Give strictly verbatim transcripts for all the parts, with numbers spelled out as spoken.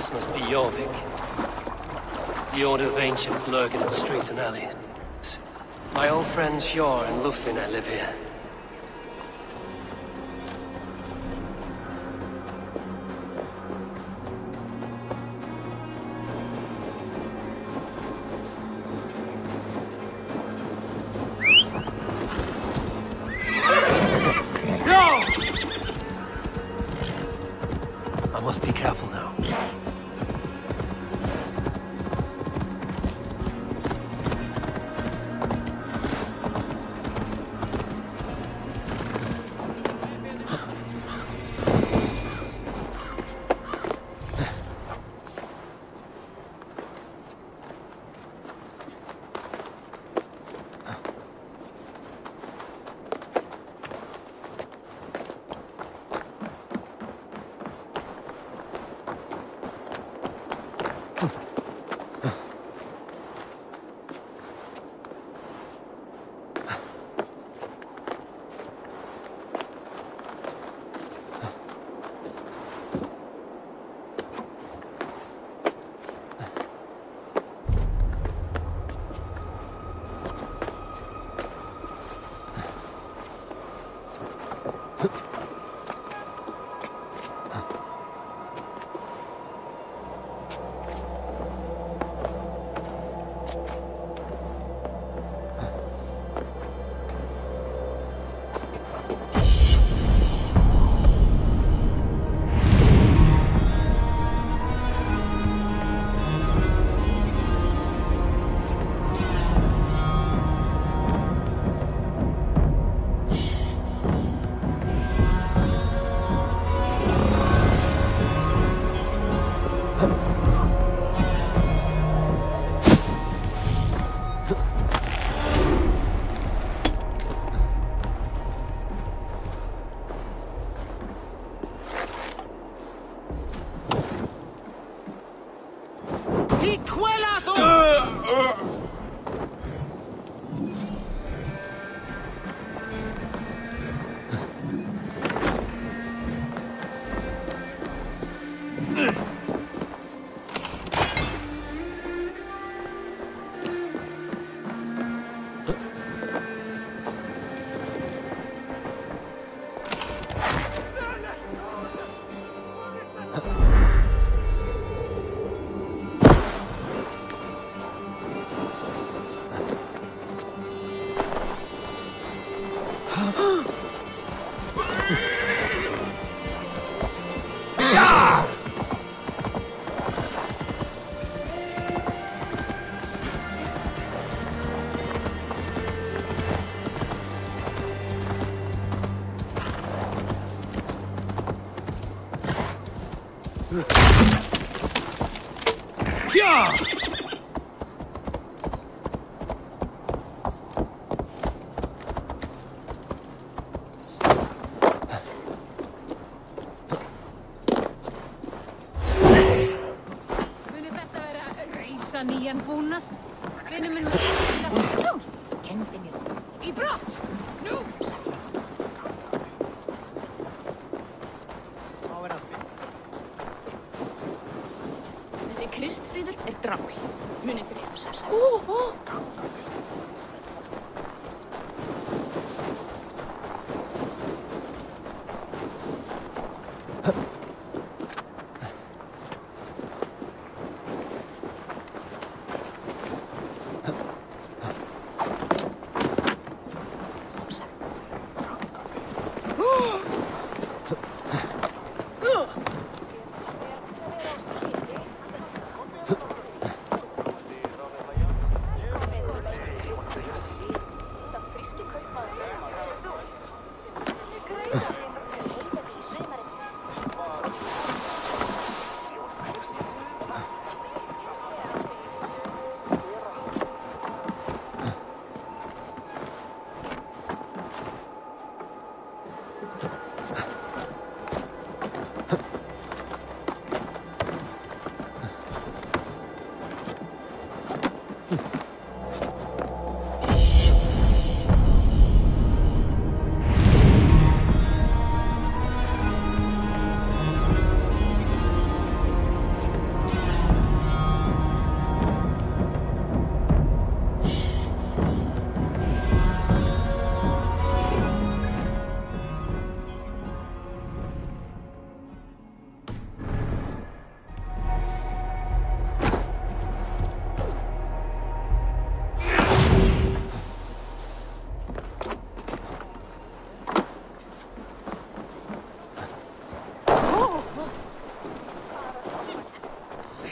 This must be Jorvik. The Order of Ancients lurk in its streets and alleys. My old friends Hjor and Lufina live here.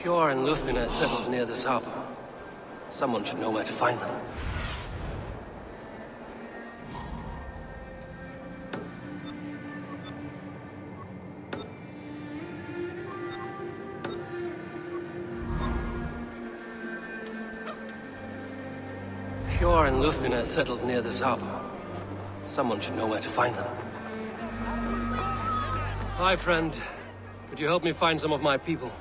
Hjor and Lufina settled near this harbor. Someone should know where to find them. Hjor and Lufina settled near this harbor. Someone should know where to find them. Hi, friend. Could you help me find some of my people?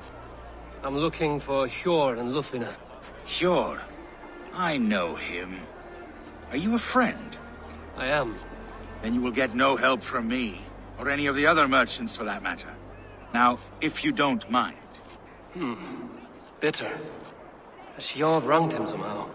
I'm looking for Hjor and Lufina. Hjor? I know him. Are you a friend? I am. Then you will get no help from me, or any of the other merchants for that matter. Now, if you don't mind. Hmm. Bitter. Has Hjor wronged him somehow?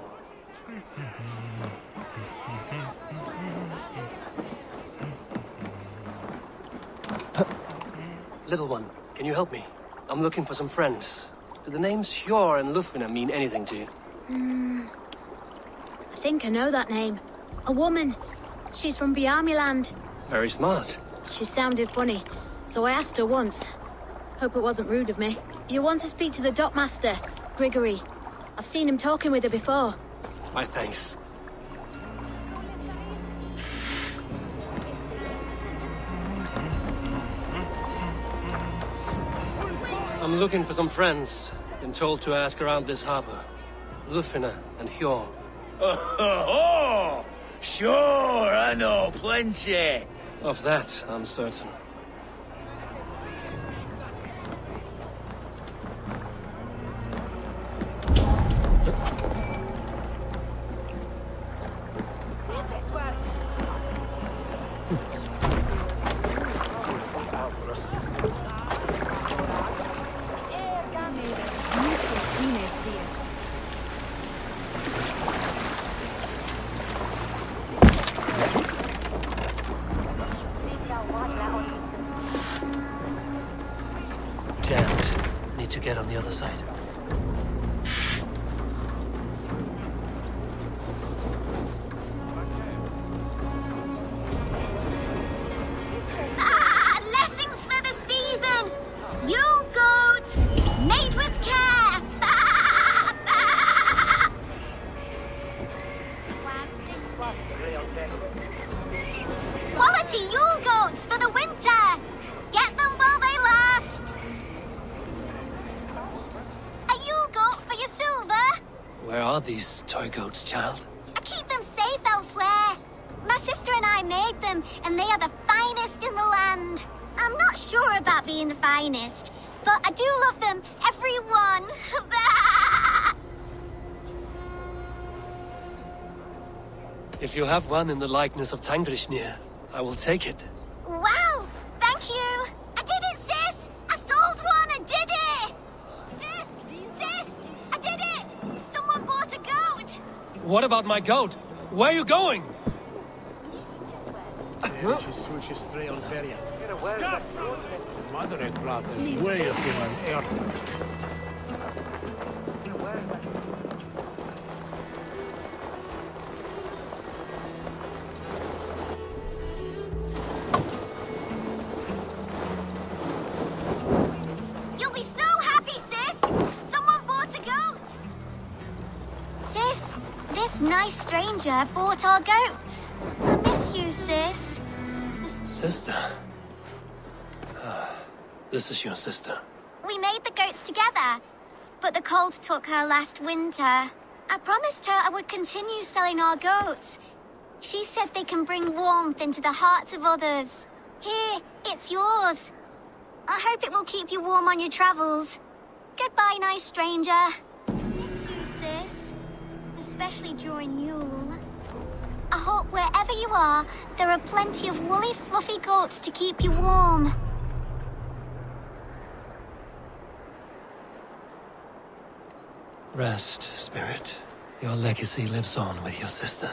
Little one, can you help me? I'm looking for some friends. Do the names Hjor and Lufina mean anything to you? Mm, I think I know that name. A woman. She's from Bjarmaland. Very smart. She sounded funny, so I asked her once. Hope it wasn't rude of me. You want to speak to the dockmaster, Grigory. I've seen him talking with her before. My thanks. I'm looking for some friends. Been told to ask around this harbor. Lufina and Hjor. Oh, sure, I know plenty. Of that, I'm certain. These toy goats, child? I keep them safe elsewhere. My sister and I made them, and they are the finest in the land. I'm not sure about being the finest, but I do love them, every one. If you have one in the likeness of Tangrisnir, I will take it. Wow, thank you. I did it, sis. I sold one, I did it. Sis, sis, I did it. Bought a goat. What about my goat? Where are you going? Nice stranger bought our goats. I miss you, sis. Miss sister? Ah, this is your sister. We made the goats together, but the cold took her last winter. I promised her I would continue selling our goats. She said they can bring warmth into the hearts of others. Here, it's yours. I hope it will keep you warm on your travels. Goodbye, nice stranger. Miss you, sis. Especially during Yule. I hope wherever you are, there are plenty of woolly, fluffy goats to keep you warm. Rest, spirit. Your legacy lives on with your sister.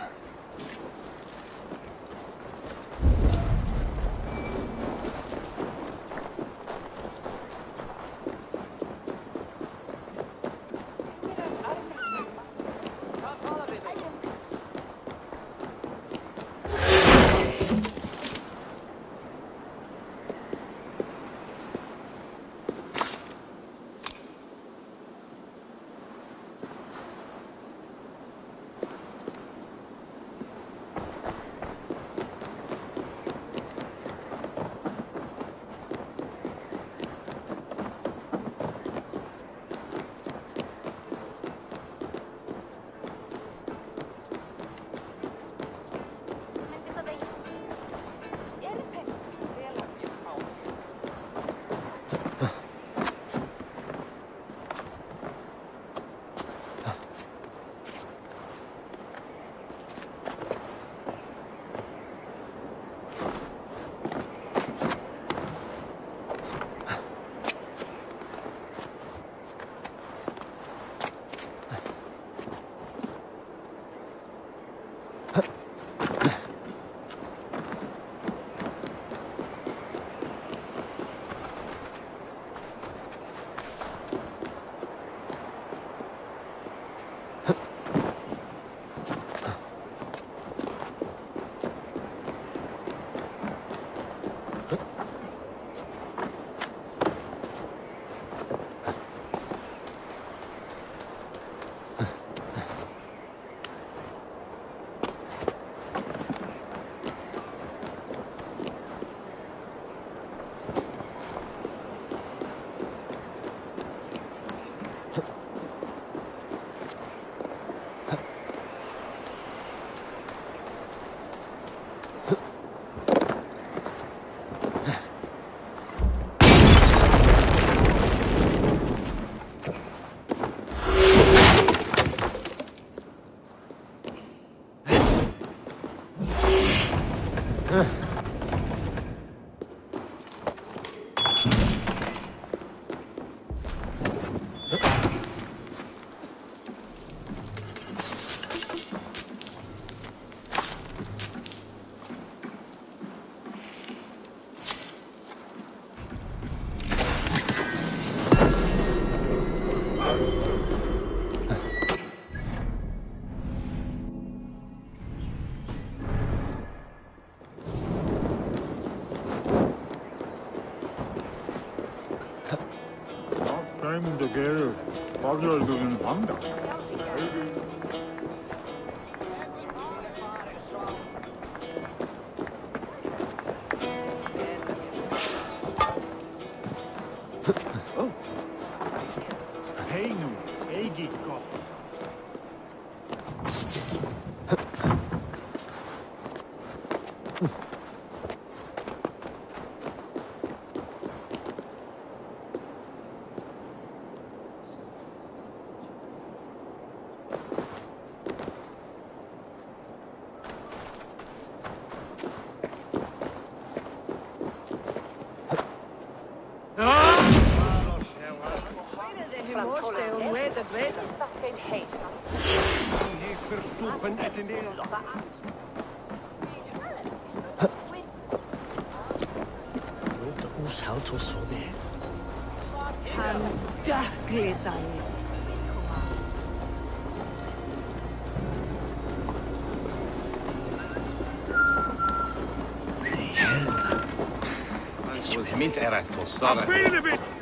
Mint erätto saada.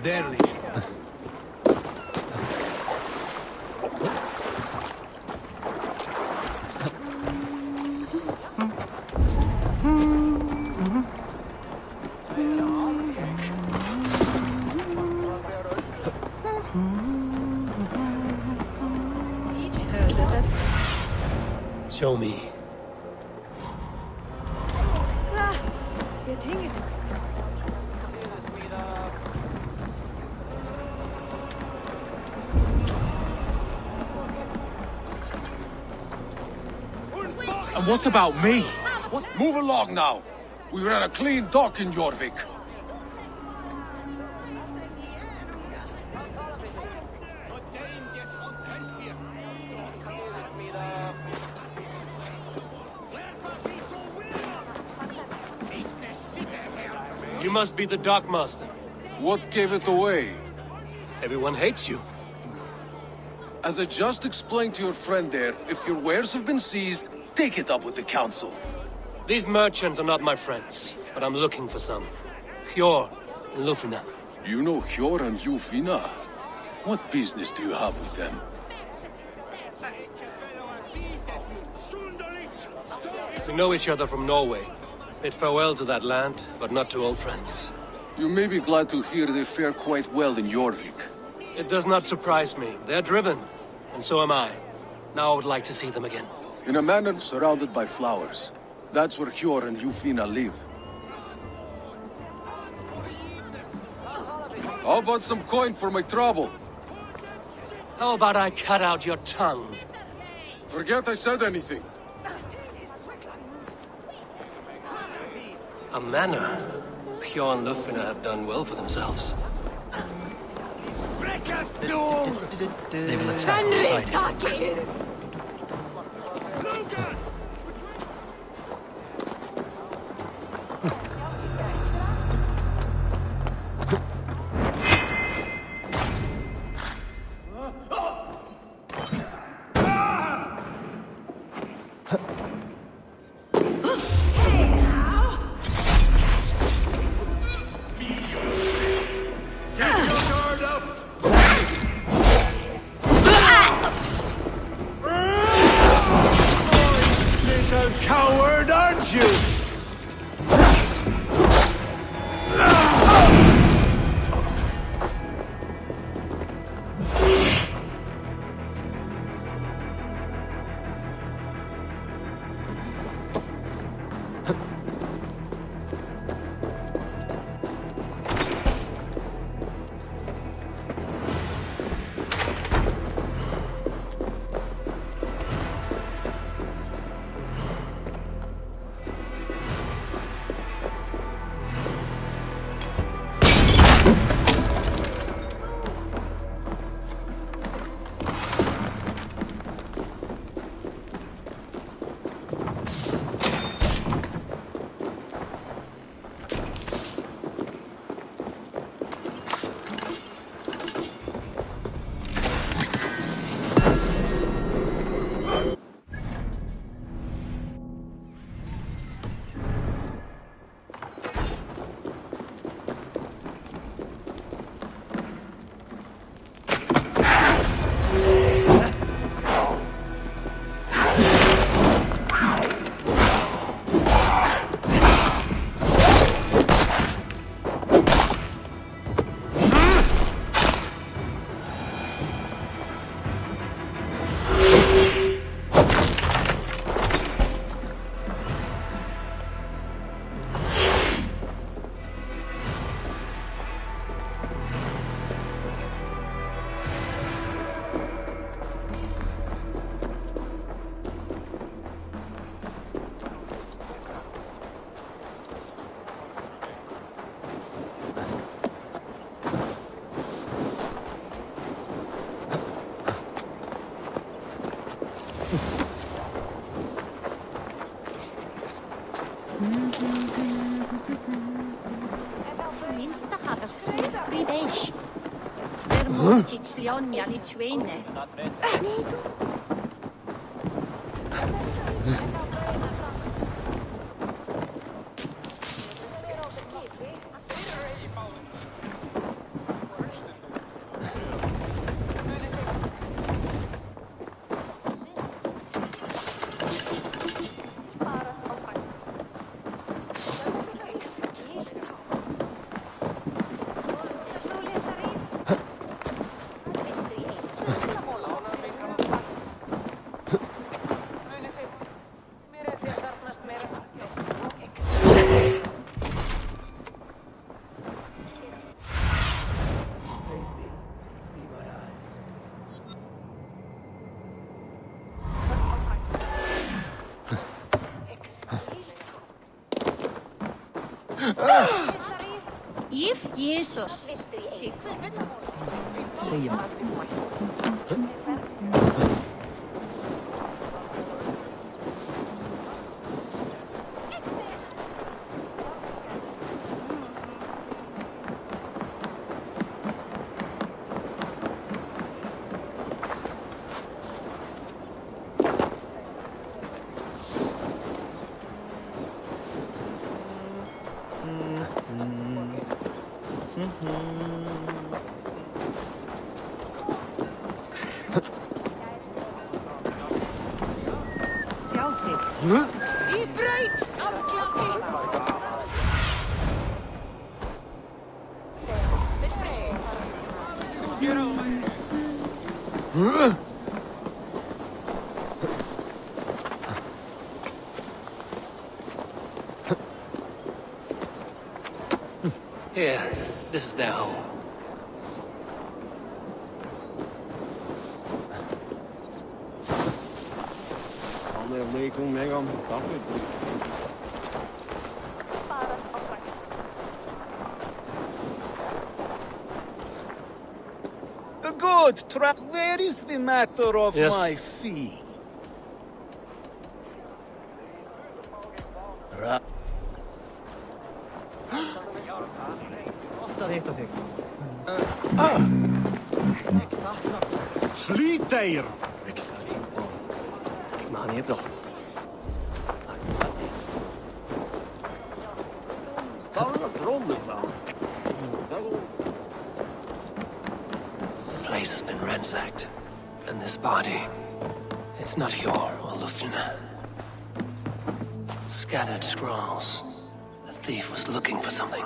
Derli. Show me. What about me? What? Move along now. We ran a clean dock in Jorvik. You must be the dockmaster. What gave it away? Everyone hates you. As I just explained to your friend there, if your wares have been seized, take it up with the council. These merchants are not my friends, but I'm looking for some. Hjor and Lufina. You know Hjor and Lufina? What business do you have with them? We know each other from Norway. Bid farewell to that land, but not to old friends. You may be glad to hear they fare quite well in Jorvik. It does not surprise me. They're driven, and so am I. Now I would like to see them again. In a manor surrounded by flowers. That's where Hjor and Lufina live. How about some coin for my trouble? How about I cut out your tongue? Forget I said anything. A manor? Hjor and Lufina have done well for themselves. They will attack inside. If Jesus sick, say him. Yeah, this is their home. Good trap. Where is the matter of yes. my fee? The place has been ransacked, and this body, it's not Hjor or Lufina. Scattered scrolls. The thief was looking for something.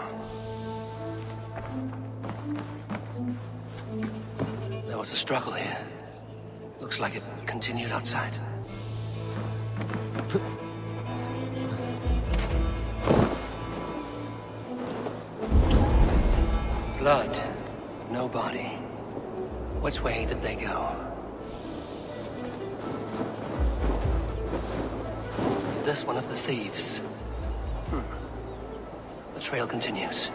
There was a struggle here. Looks like it continued outside. Blood, no body. Which way did they go? Is this one of the thieves? Hmm. The trail continues.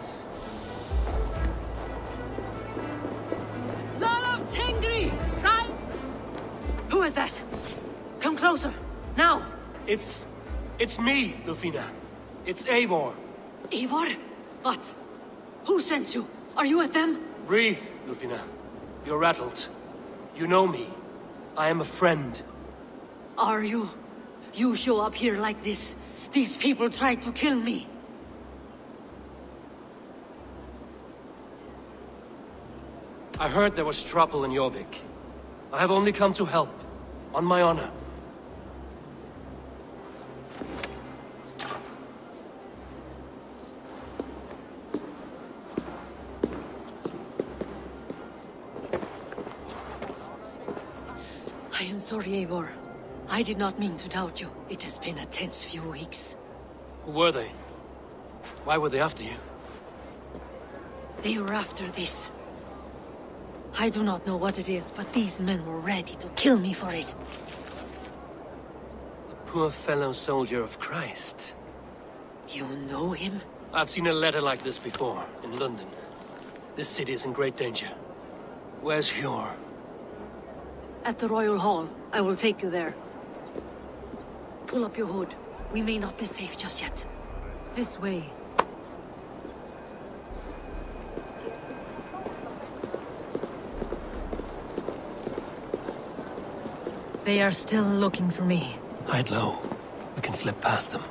Lord of Tangri! Right? Who is that? Come closer, now! It's... it's me, Lufina. It's Eivor. Eivor? What? Who sent you? Are you with them? Breathe, Lufina. You're rattled. You know me. I am a friend. Are you? You show up here like this. These people tried to kill me. I heard there was trouble in Jorvik. I have only come to help. On my honor. Sorry, Eivor. I did not mean to doubt you. It has been a tense few weeks. Who were they? Why were they after you? They were after this. I do not know what it is, but these men were ready to kill me for it. A poor fellow soldier of Christ. You know him? I've seen a letter like this before, in London. This city is in great danger. Where's Hjor? At the Royal Hall. I will take you there. Pull up your hood. We may not be safe just yet. This way. They are still looking for me. Hide low. We can slip past them.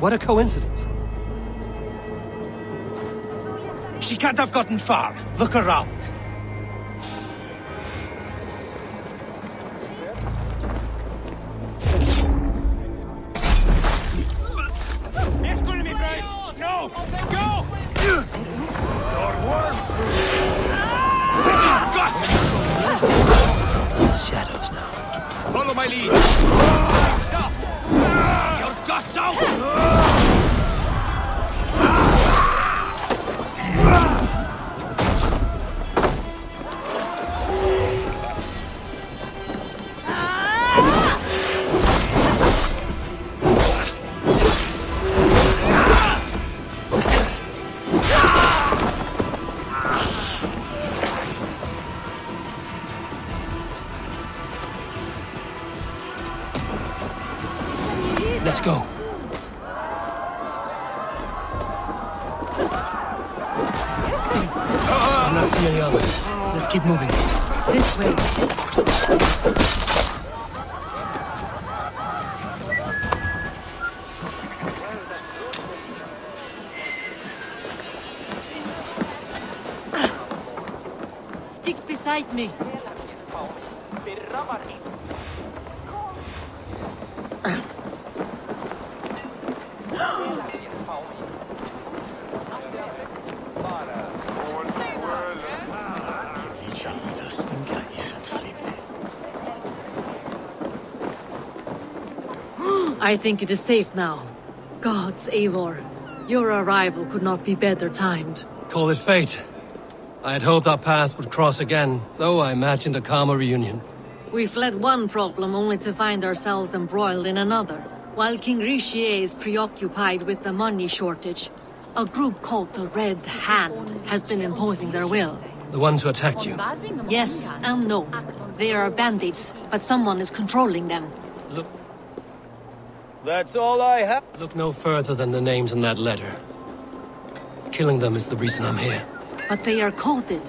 What a coincidence. She can't have gotten far. Look around. It's going to be brave. No! Go! Your worm! It's shadows now. Follow my lead. Guts out! Let's go. I'm not seeing the others. Let's keep moving. This way. Stick beside me. I think it is safe now. Gods, Eivor. Your arrival could not be better timed. Call it fate. I had hoped our paths would cross again, though I imagined a calmer reunion. We fled one problem only to find ourselves embroiled in another. While King Richier is preoccupied with the money shortage, a group called the Red Hand has been imposing their will. The ones who attacked you? Yes and no. They are bandits, but someone is controlling them. Look. That's all I have. Look no further than the names in that letter. Killing them is the reason I'm here. But they are coded.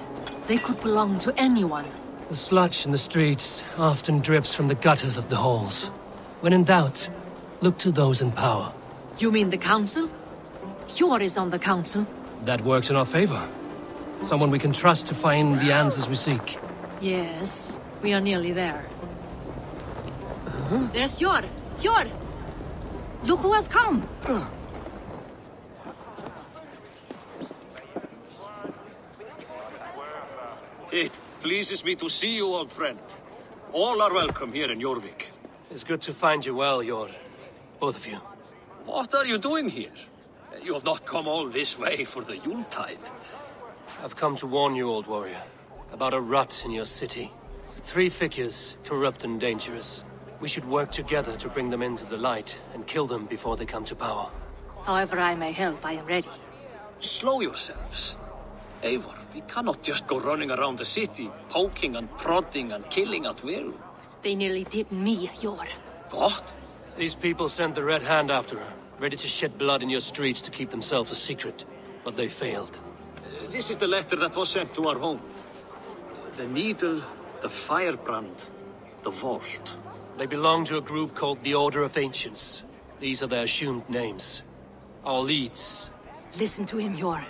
They could belong to anyone. The sludge in the streets often drips from the gutters of the halls. When in doubt, look to those in power. You mean the council? Hjor is on the council. That works in our favor. Someone we can trust to find the answers we seek. Yes, we are nearly there. Uh-huh. There's Hjor! Hjor! Look who has come! Ugh. It pleases me to see you, old friend. All are welcome here in Jorvik. It's good to find you well, Hjor. Both of you. What are you doing here? You have not come all this way for the Yuletide. I've come to warn you, old warrior, about a rut in your city. Three figures, corrupt and dangerous. We should work together to bring them into the light, and kill them before they come to power. However I may help, I am ready. Slow yourselves. Eivor, we cannot just go running around the city, poking and prodding and killing at will. They nearly did me, Hjor. What? These people sent the Red Hand after her, ready to shed blood in your streets to keep themselves a secret. But they failed. Uh, this is the letter that was sent to our home. The Needle, the Firebrand, the Vault. They belong to a group called the Order of Ancients. These are their assumed names. Our leads. Listen to him, Hjor.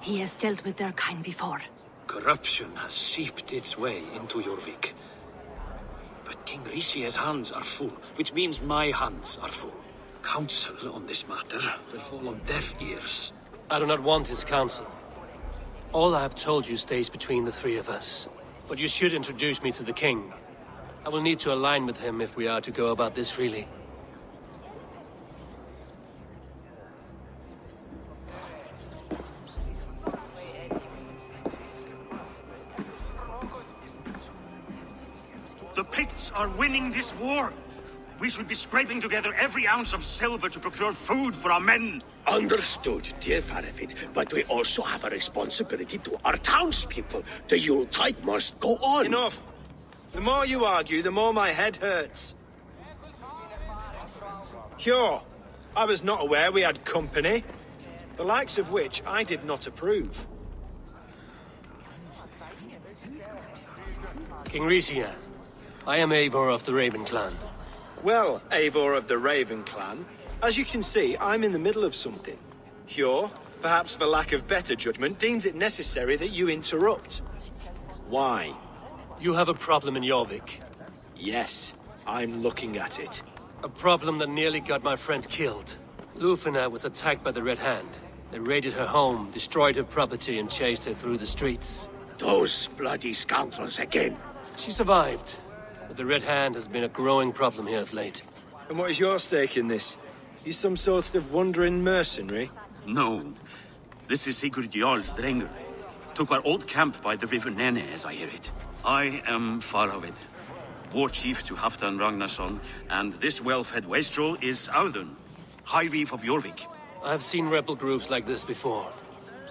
He has dealt with their kind before. Corruption has seeped its way into Jorvik. But King Risier's hands are full, which means my hands are full. Counsel on this matter will fall on deaf ears. I do not want his counsel. All I have told you stays between the three of us. But you should introduce me to the king. I will need to align with him if we are to go about this freely. The Picts are winning this war! We should be scraping together every ounce of silver to procure food for our men! Understood, dear Faravid, but we also have a responsibility to our townspeople. The Yuletide must go on. Enough! The more you argue, the more my head hurts. Hjor, I was not aware we had company, the likes of which I did not approve. Tangrisnir, I am Eivor of the Raven Clan. Well, Eivor of the Raven Clan, as you can see, I'm in the middle of something. Hjor, perhaps for lack of better judgment, deems it necessary that you interrupt. Why? You have a problem in Jorvik. Yes, I'm looking at it. A problem that nearly got my friend killed. Lufina was attacked by the Red Hand. They raided her home, destroyed her property, and chased her through the streets. Those bloody scoundrels again! She survived, but the Red Hand has been a growing problem here of late. And what is your stake in this? You some sort of wandering mercenary? No. This is Sigurd Jarl's Drenger. Took our old camp by the River Nene, as I hear it. I am Faravid, war chief to Halfdan Ragnarsson, and this well-fed wastrel is Audun, High Reeve of Jorvik. I've seen rebel groups like this before.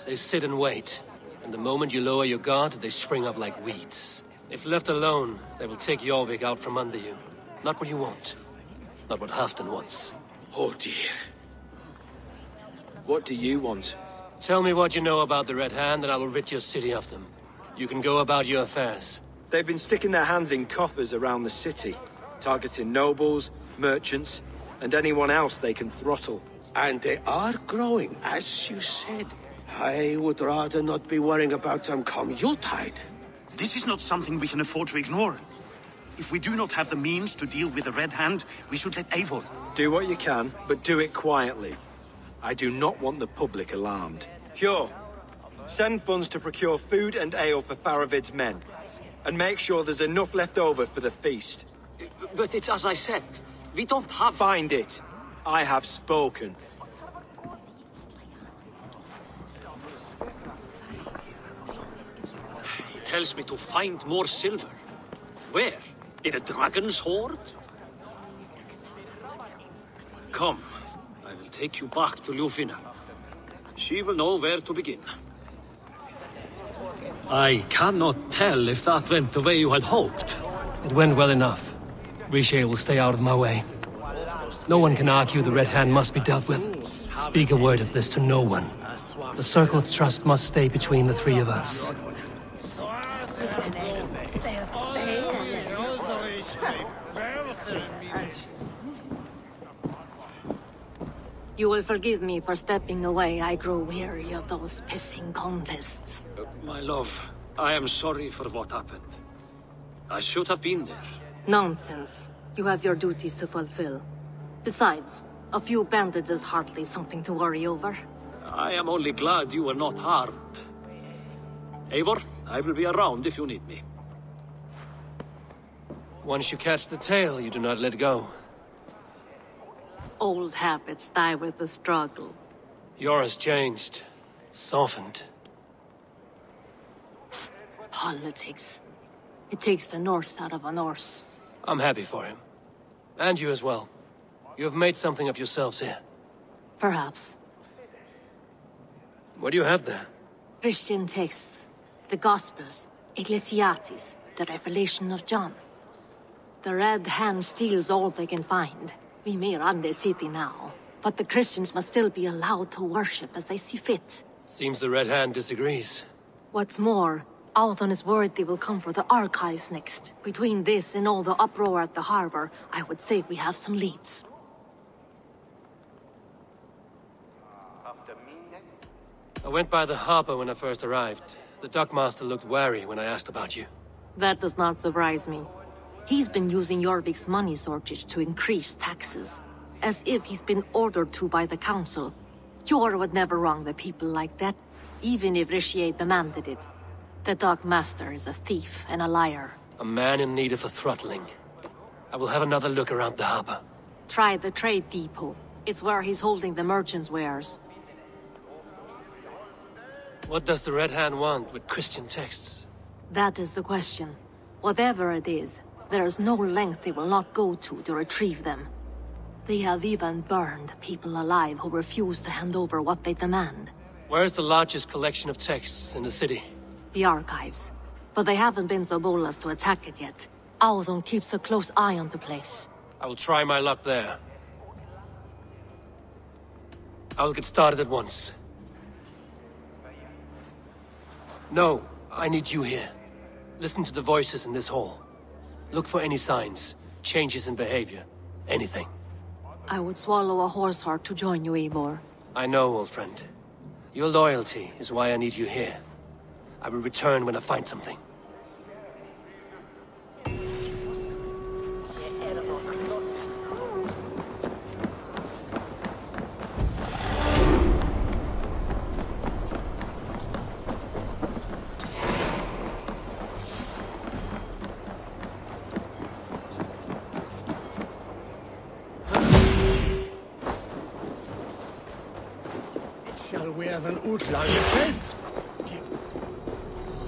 They sit and wait, and the moment you lower your guard, they spring up like weeds. If left alone, they will take Jorvik out from under you. Not what you want. Not what Halfdan wants. Oh dear. What do you want? Tell me what you know about the Red Hand and I will rid your city of them. You can go about your affairs. They've been sticking their hands in coffers around the city, targeting nobles, merchants, and anyone else they can throttle. And they are growing, as you said. I would rather not be worrying about them come Yuletide. This is not something we can afford to ignore. If we do not have the means to deal with the Red Hand, we should let Eivor. Do what you can, but do it quietly. I do not want the public alarmed. Hjor, send funds to procure food and ale for Faravid's men, and make sure there's enough left over for the feast. But it's as I said, we don't have... Find it. I have spoken. Tells me to find more silver. Where? In a dragon's hoard? Come, I will take you back to Lufina. She will know where to begin. I cannot tell if that went the way you had hoped. It went well enough. Riche will stay out of my way. No one can argue the Red Hand must be dealt with. Speak a word of this to no one. The circle of trust must stay between the three of us. You will forgive me for stepping away. I grow weary of those pissing contests. Uh, my love, I am sorry for what happened. I should have been there. Nonsense. You have your duties to fulfill. Besides, a few bandits is hardly something to worry over. I am only glad you were not harmed. Eivor, I will be around if you need me. Once you catch the tail, you do not let go. Old habits die with the struggle. Yours changed. Softened. Politics. It takes the Norse out of a Norse. I'm happy for him. And you as well. You have made something of yourselves here. Perhaps. What do you have there? Christian texts. The Gospels. Ecclesiastes. The Revelation of John. The Red Hand steals all they can find. We may run the city now, but the Christians must still be allowed to worship as they see fit. Seems the Red Hand disagrees. What's more, Althon is worried they will come for the archives next. Between this and all the uproar at the harbor, I would say we have some leads. I went by the harbor when I first arrived. The dockmaster looked wary when I asked about you. That does not surprise me. He's been using Jorvik's money shortage to increase taxes, as if he's been ordered to by the council. Hjor would never wrong the people like that, even if Richier demanded it. The Dark Master is a thief and a liar. A man in need of a throttling. I will have another look around the harbor. Try the trade depot. It's where he's holding the merchants' wares. What does the Red Hand want with Christian texts? That is the question. Whatever it is, there is no length they will not go to to retrieve them. They have even burned people alive who refuse to hand over what they demand. Where's the largest collection of texts in the city? The archives. But they haven't been so bold as to attack it yet. Audun keeps a close eye on the place. I will try my luck there. I'll get started at once. No, I need you here. Listen to the voices in this hall. Look for any signs, changes in behavior, anything. I would swallow a horse heart to join you, Igor. I know, old friend. Your loyalty is why I need you here. I will return when I find something.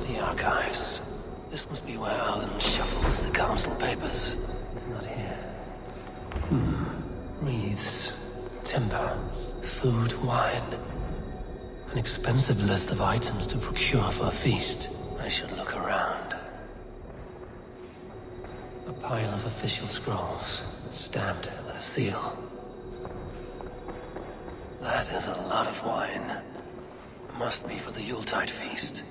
The archives. This must be where Alan shuffles the council papers. It's not here. Hmm. Wreaths, timber, food, wine. An expensive list of items to procure for a feast. I should look around. A pile of official scrolls, stamped with a seal. That is a lot of wine. Must be for the Yuletide feast.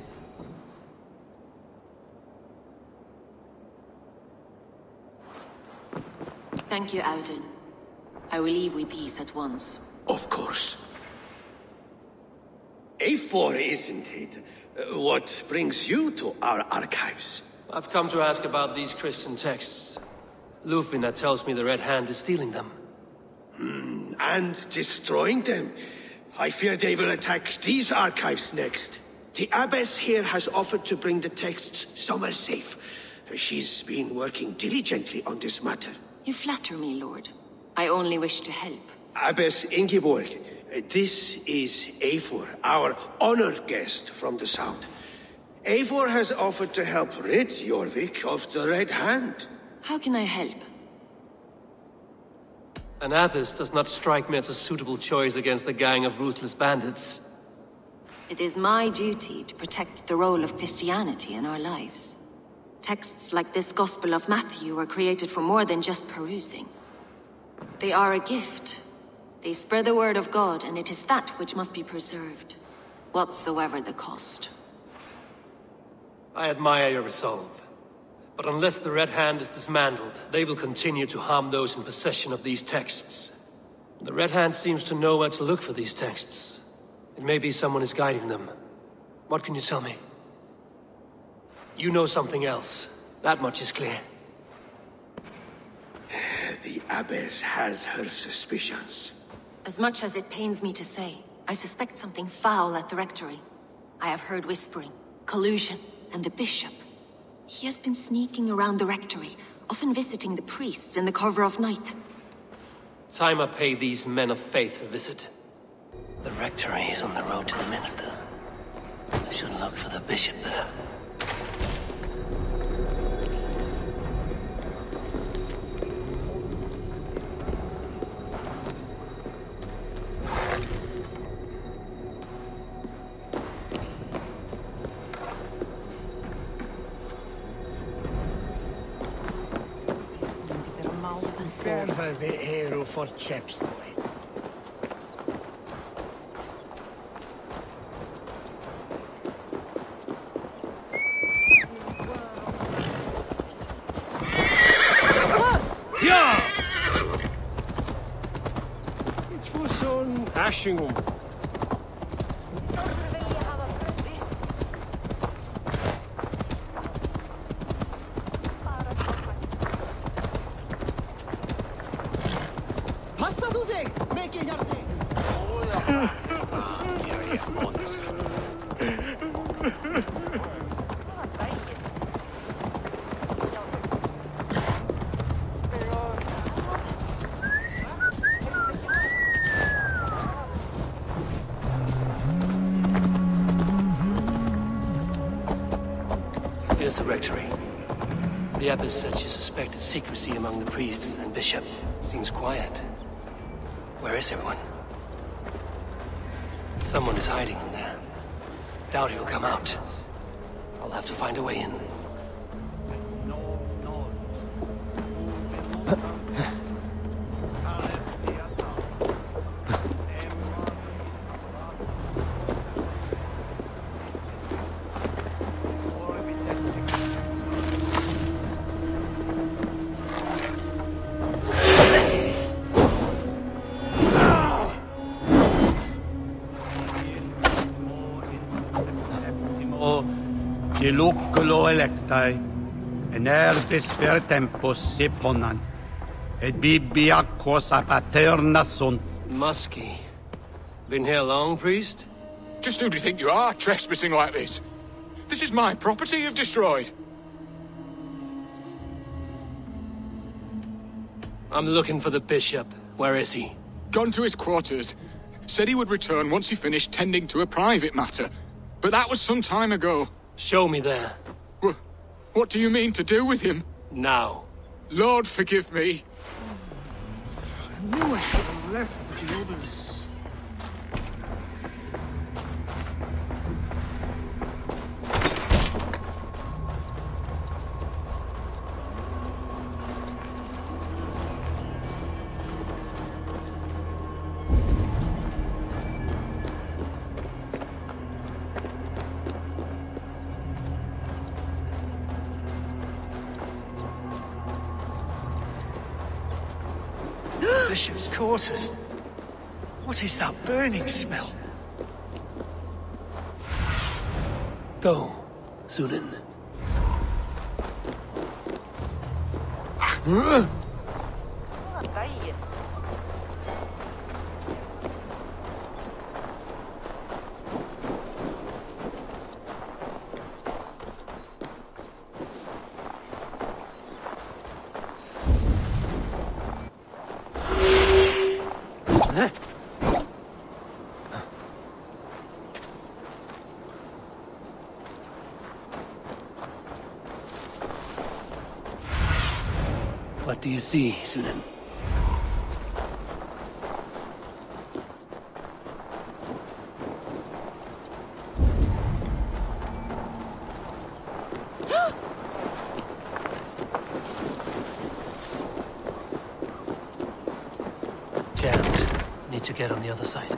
Thank you, Audun. I will leave with these at once. Of course. A four, isn't it? Uh, what brings you to our archives? I've come to ask about these Christian texts. Lufina tells me the Red Hand is stealing them. Mm, and destroying them. I fear they will attack these archives next. The Abbess here has offered to bring the texts somewhere safe. She's been working diligently on this matter. You flatter me, Lord. I only wish to help. Abbess Ingeborg, this is A four, our honored guest from the south. A four has offered to help rid Jorvik of the Red Hand. How can I help? An Abyss does not strike me as a suitable choice against a gang of ruthless bandits. It is my duty to protect the role of Christianity in our lives. Texts like this Gospel of Matthew were created for more than just perusing. They are a gift. They spread the word of God, and it is that which must be preserved, whatsoever the cost. I admire your resolve. But unless the Red Hand is dismantled, they will continue to harm those in possession of these texts. The Red Hand seems to know where to look for these texts. It may be someone is guiding them. What can you tell me? You know something else. That much is clear. The Abbess has her suspicions. As much as it pains me to say, I suspect something foul at the Rectory. I have heard whispering, collusion, and the Bishop. He has been sneaking around the Rectory, often visiting the priests in the cover of night. Time I pay these men of faith a visit. The Rectory is on the road to the Minster. I should look for the Bishop there. For chaps. Yeah. It was on Ashingum. Here's the Rectory. The Abbess said she suspected secrecy among the priests and Bishop. Seems quiet. Where is everyone? Someone is hiding in there. Doubt he'll come out. I'll have to find a way in. Loculo electi, enervis per tempus siponan, et bibia cosa paterna sunt. Muskie. Been here long, priest? Just who do you think you are, trespassing like this? This is my property you've destroyed. I'm looking for the bishop. Where is he? Gone to his quarters. Said he would return once he finished tending to a private matter. But that was some time ago. Show me there. Well, what do you mean to do with him? Now. Lord, forgive me. I knew I should have left the others. Bishop's quarters. What is that burning smell? Go, Zulin. Huh? Do you see, Sunan? Jammed. Need to get on the other side.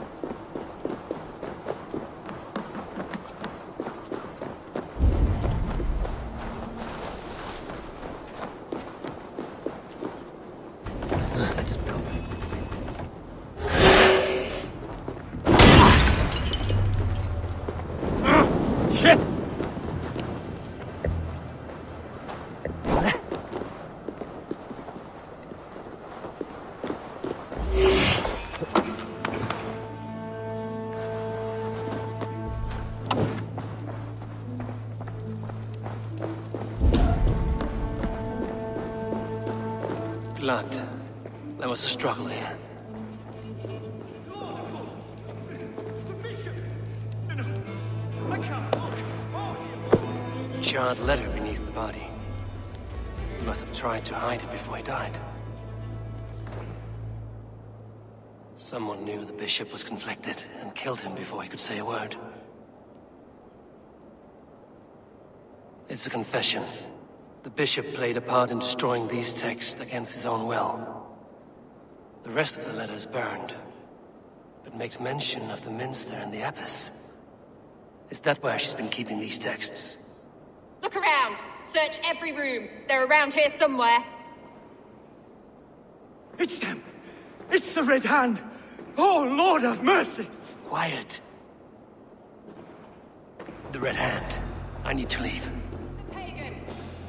Blood. There was a struggle here. Charred letter beneath the body. He must have tried to hide it before he died. Someone knew the bishop was conflicted and killed him before he could say a word. It's a confession. The bishop played a part in destroying these texts against his own will. The rest of the letter is burned, but makes mention of the Minster and the Abyss. Is that where she's been keeping these texts? Look around! Search every room! They're around here somewhere! It's them! It's the Red Hand! Oh, Lord have mercy! Quiet! The Red Hand. I need to leave.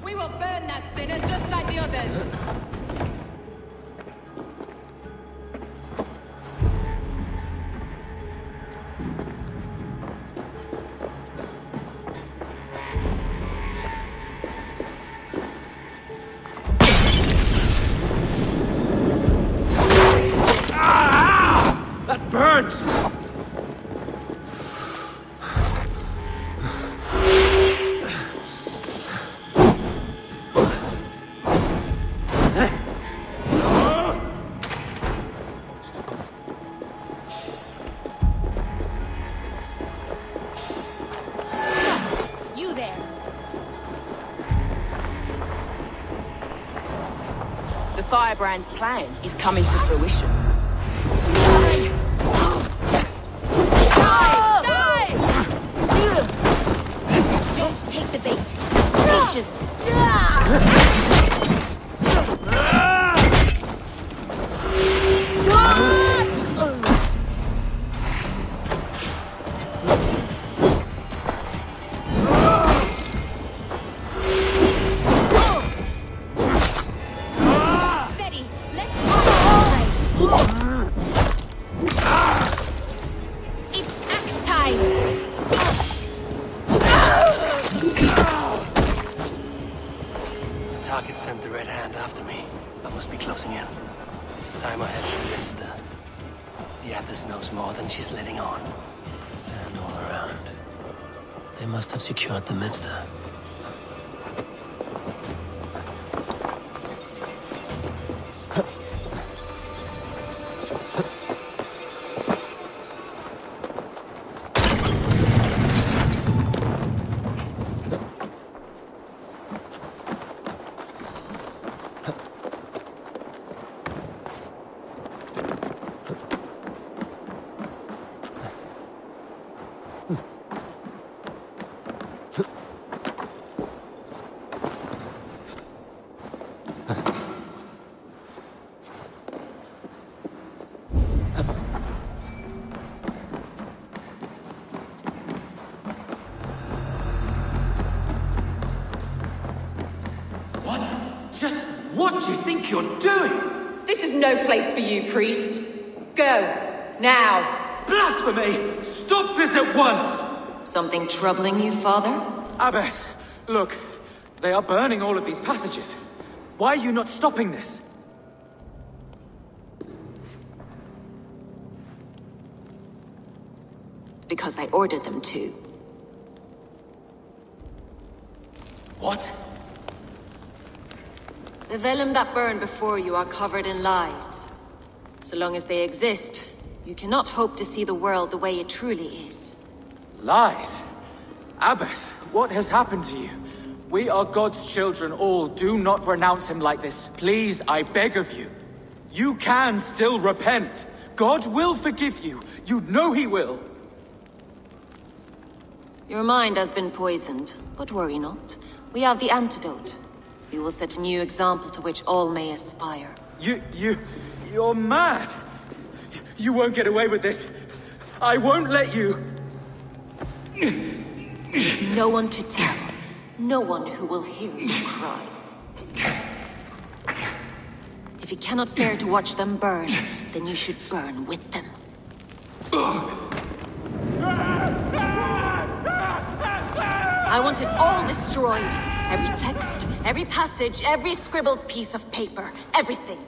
We will burn that sinner just like the others! Ah! That burns! Huh? Firebrand's plan is coming to fruition. Die! Die! Die! Don't take the bait. Patience. Secured the Minster. You're doing? This is no place for you, priest. Go. Now. Blasphemy! Stop this at once! Something troubling you, Father? Abbess, look. They are burning all of these passages. Why are you not stopping this? Because I ordered them to. What? The vellum that burned before you are covered in lies. So long as they exist, you cannot hope to see the world the way it truly is. Lies? Abbess, what has happened to you? We are God's children all. Do not renounce him like this. Please, I beg of you. You can still repent. God will forgive you. You know he will. Your mind has been poisoned, but worry not. We have the antidote. We will set a new example to which all may aspire. You... you... you're mad! You won't get away with this! I won't let you! There's no one to tell. No one who will hear your cries. If you cannot bear to watch them burn, then you should burn with them. I want it all destroyed! Every text, every passage, every scribbled piece of paper, everything.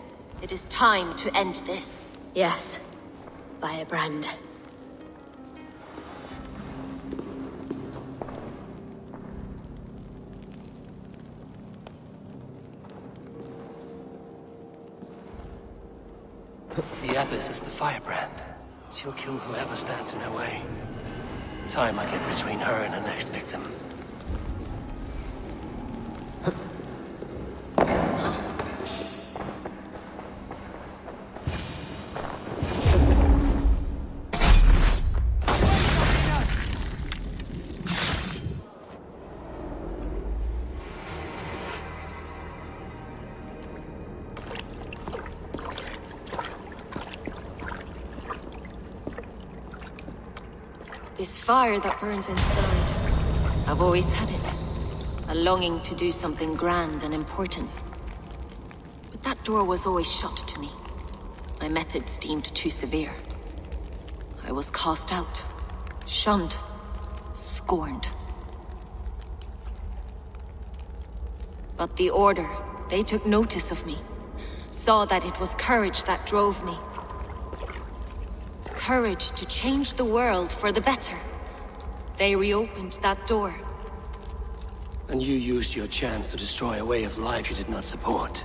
It is time to end this. Yes, Firebrand. The Abbess is the Firebrand. She'll kill whoever stands in her way. Time I get between her and her next victim. This fire that burns inside, I've always had it. A longing to do something grand and important. But that door was always shut to me. My methods deemed too severe. I was cast out, shunned, scorned. But the Order, they took notice of me. Saw that it was courage that drove me. Courage to change the world for the better. They reopened that door. And you used your chance to destroy a way of life you did not support.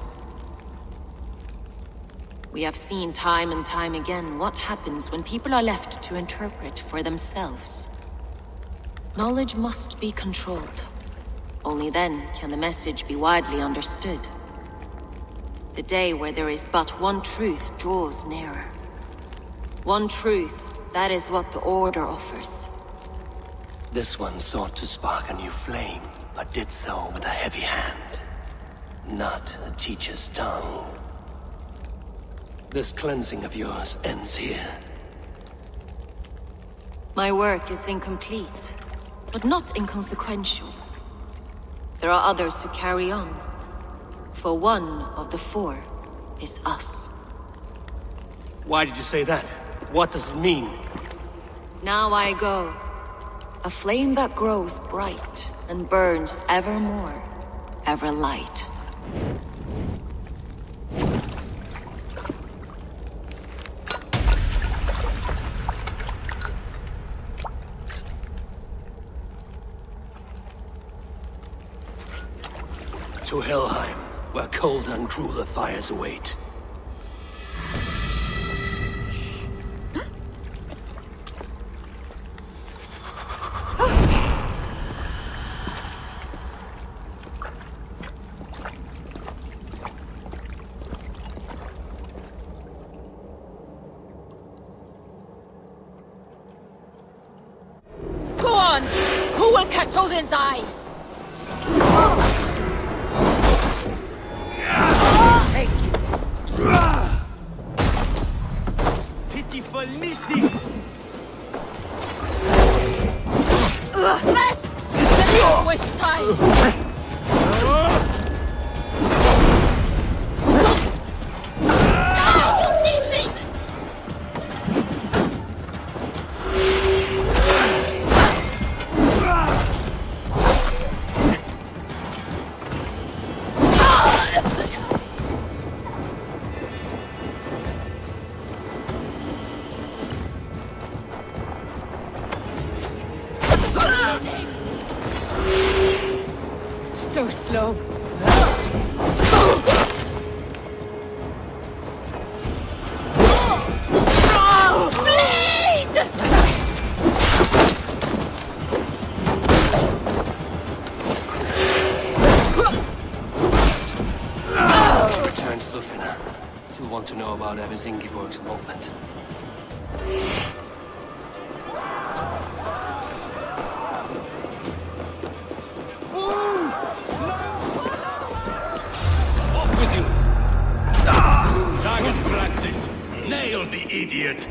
We have seen time and time again what happens when people are left to interpret for themselves. Knowledge must be controlled. Only then can the message be widely understood. The day where there is but one truth draws nearer. One truth, that is what the Order offers. This one sought to spark a new flame, but did so with a heavy hand, not a teacher's tongue. This cleansing of yours ends here. My work is incomplete, but not inconsequential. There are others who carry on, for one of the four is us. Why did you say that? What does it mean? Now I go. A flame that grows bright and burns evermore, ever light. To Helheim, where cold and crueler fires await. Go on! Who will catch Odin's eye? Ingeborg's involvement. Off with you! Ah, target practice. Nail the idiot.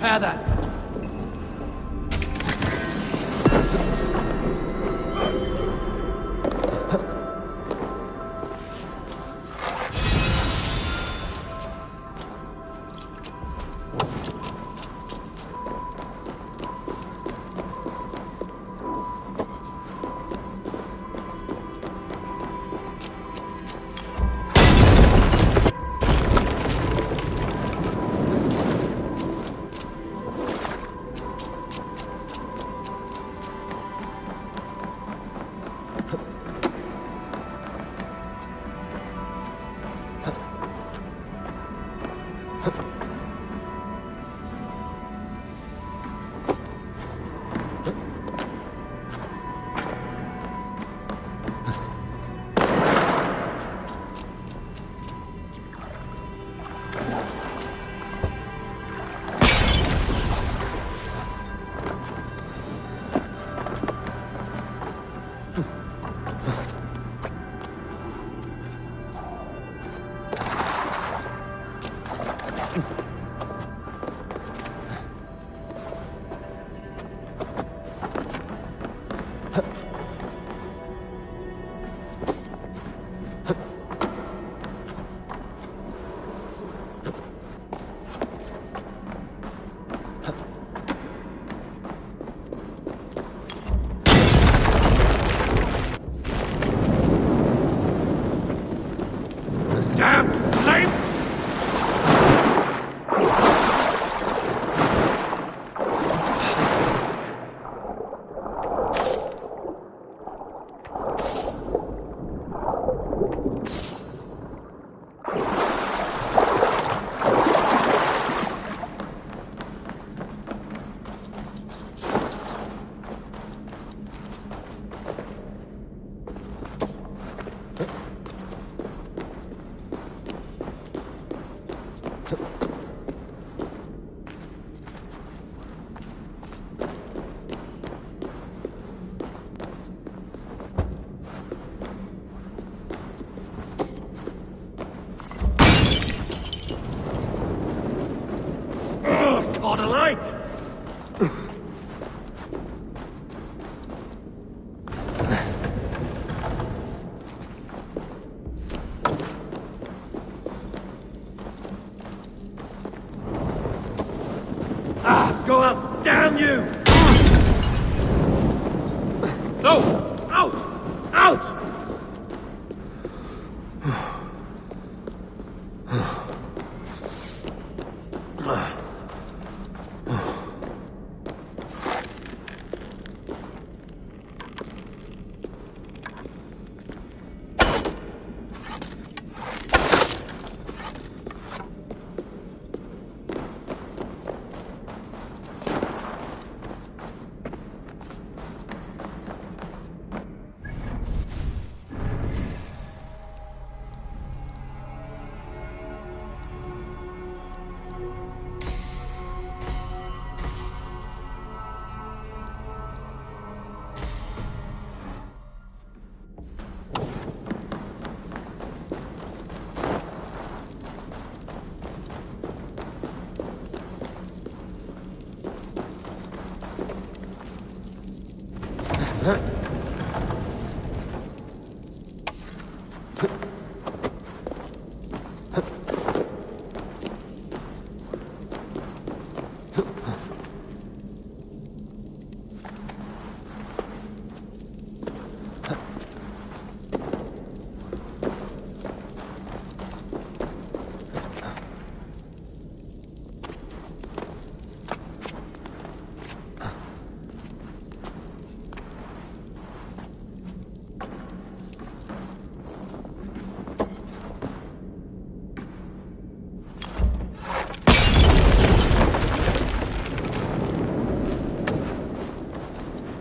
Repair that.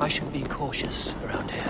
I should be cautious around here.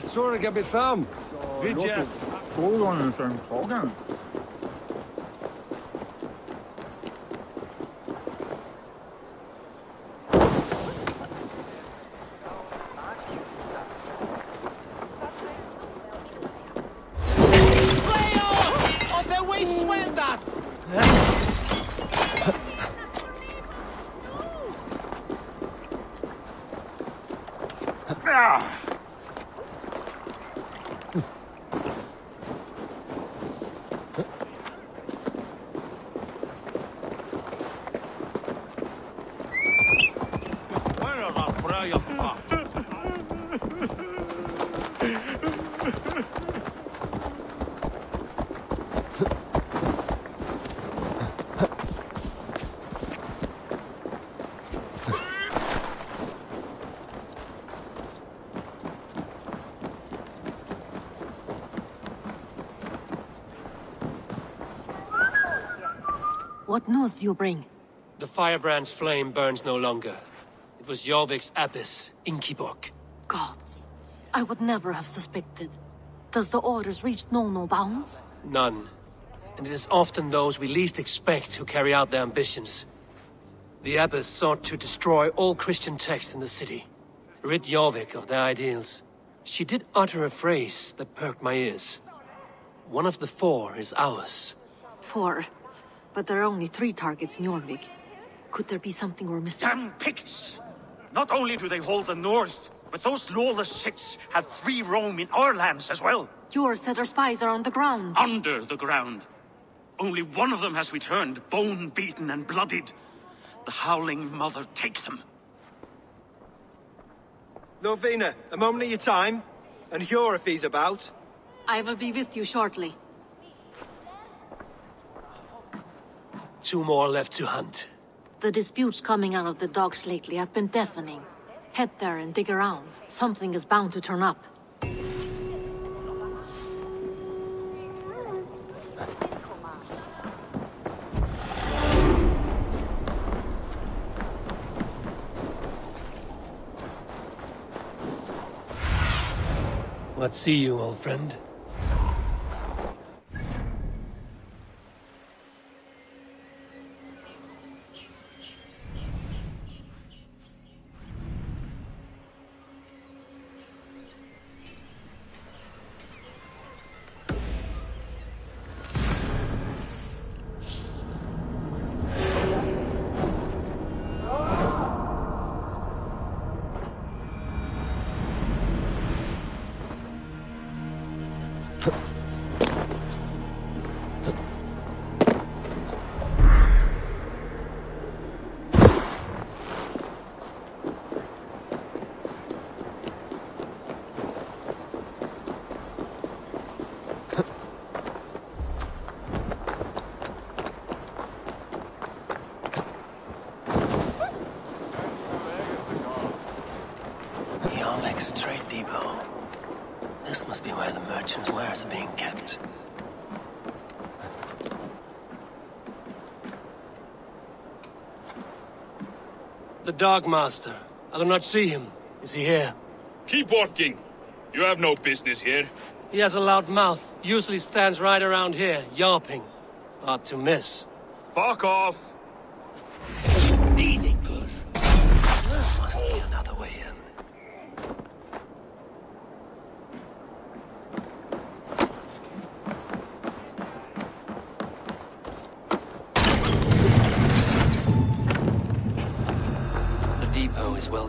sorga bytt fram. Vidje. Hold on en stund. Frågan. What news do you bring? The Firebrand's flame burns no longer. It was Jorvik's Abyss, Ingeborg. Gods, I would never have suspected. Does the Order's reach know no bounds? None. And it is often those we least expect who carry out their ambitions. The Abyss sought to destroy all Christian texts in the city, rid Jorvik of their ideals. She did utter a phrase that perked my ears. One of the four is ours. Four? But there are only three targets in Jorvik. Could there be something we're missing? Damn Picts! Not only do they hold the north, but those lawless Sith have free roam in our lands as well. Hjor said our spies are on the ground. Under the ground. Only one of them has returned, bone-beaten and bloodied. The Howling Mother, take them. Lorvina, a moment of your time. And Hjor, if he's about. I will be with you shortly. Two more left to hunt. The disputes coming out of the docks lately have been deafening. Head there and dig around. Something is bound to turn up. Let's see you, old friend. Straight depot. This must be where the merchants' wares are being kept. The Dark Master. I do not see him. Is he here? Keep walking. You have no business here. He has a loud mouth. Usually stands right around here, yarping. Hard to miss. Fuck off!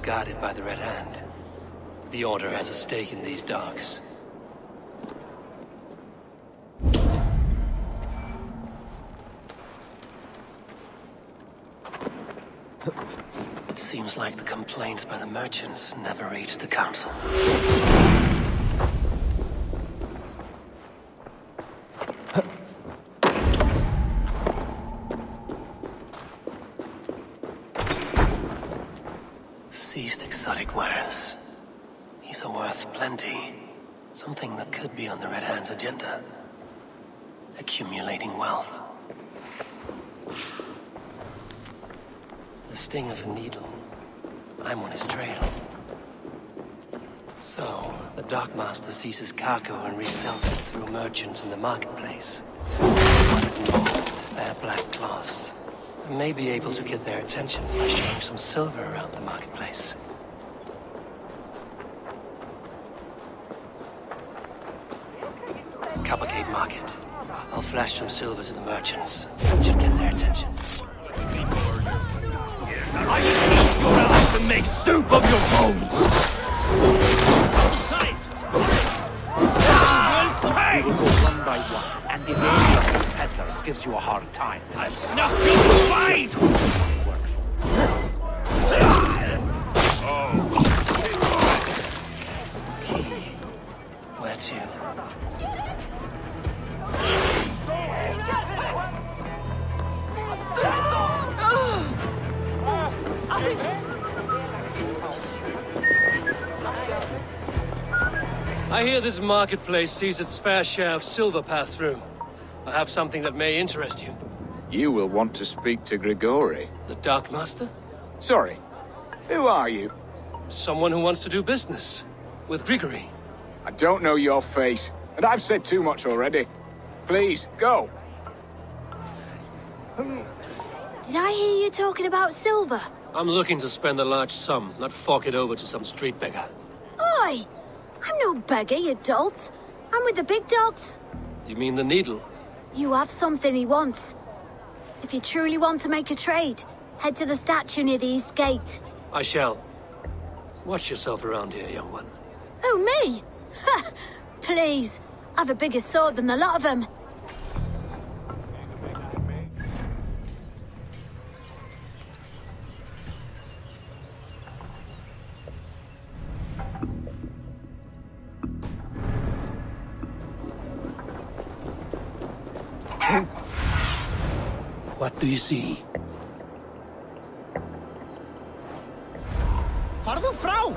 Guarded by the Red Hand. The Order has a stake in these docks. It seems like the complaints by the merchants never reached the Council. Something that could be on the Red Hand's agenda. Accumulating wealth. The sting of a needle. I'm on his trail. So, the Darkmaster seizes cargo and resells it through merchants in the marketplace. What is involved? Their black cloths. I may be able to get their attention by showing some silver around the marketplace. Coppergate Market. I'll flash some silver to the merchants. That should get their attention. I need your ass to make soup of your bones! We will go one by one, and the name of these peddlers gives you a hard time. That's not being fine! Key, where to? I hear this marketplace sees its fair share of silver pass through. I have something that may interest you. You will want to speak to Grigory. The Darkmaster? Sorry. Who are you? Someone who wants to do business. With Grigory. I don't know your face, and I've said too much already. Please, go. Psst. Did I hear you talking about silver? I'm looking to spend a large sum, not fork it over to some street beggar. Oi! I'm no beggar, you dolt. I'm with the big dogs. You mean the Needle? You have something he wants. If you truly want to make a trade, head to the statue near the East Gate. I shall. Watch yourself around here, young one. Oh, me? Ha! Please, I've a bigger sword than the lot of them. What do you see? Fardu Frau!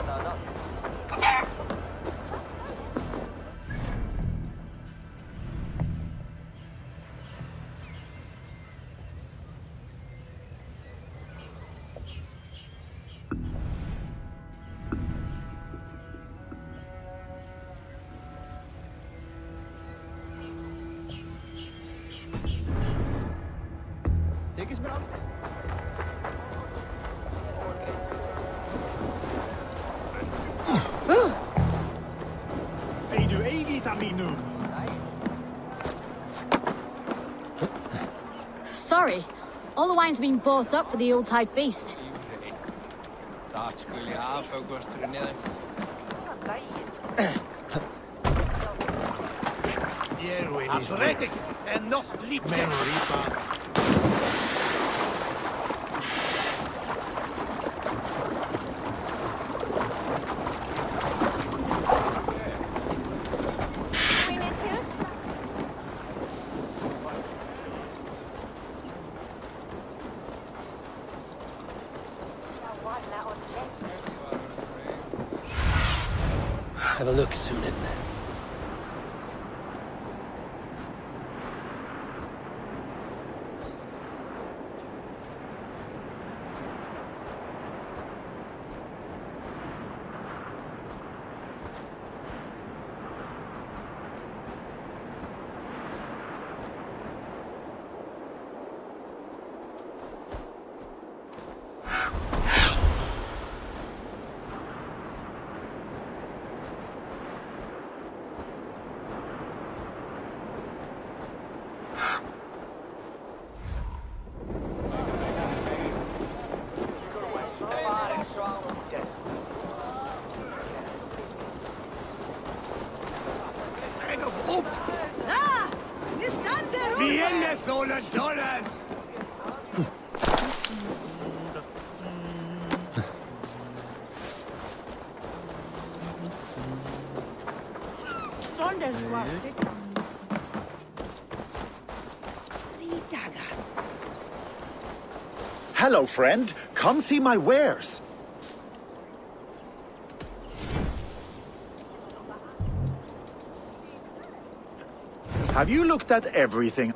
Sorry, all the wine's been bought up for the Yuletide feast. And not sleep. Have a look soon, isn't it? Hello, friend. Come see my wares. Have you looked at everything?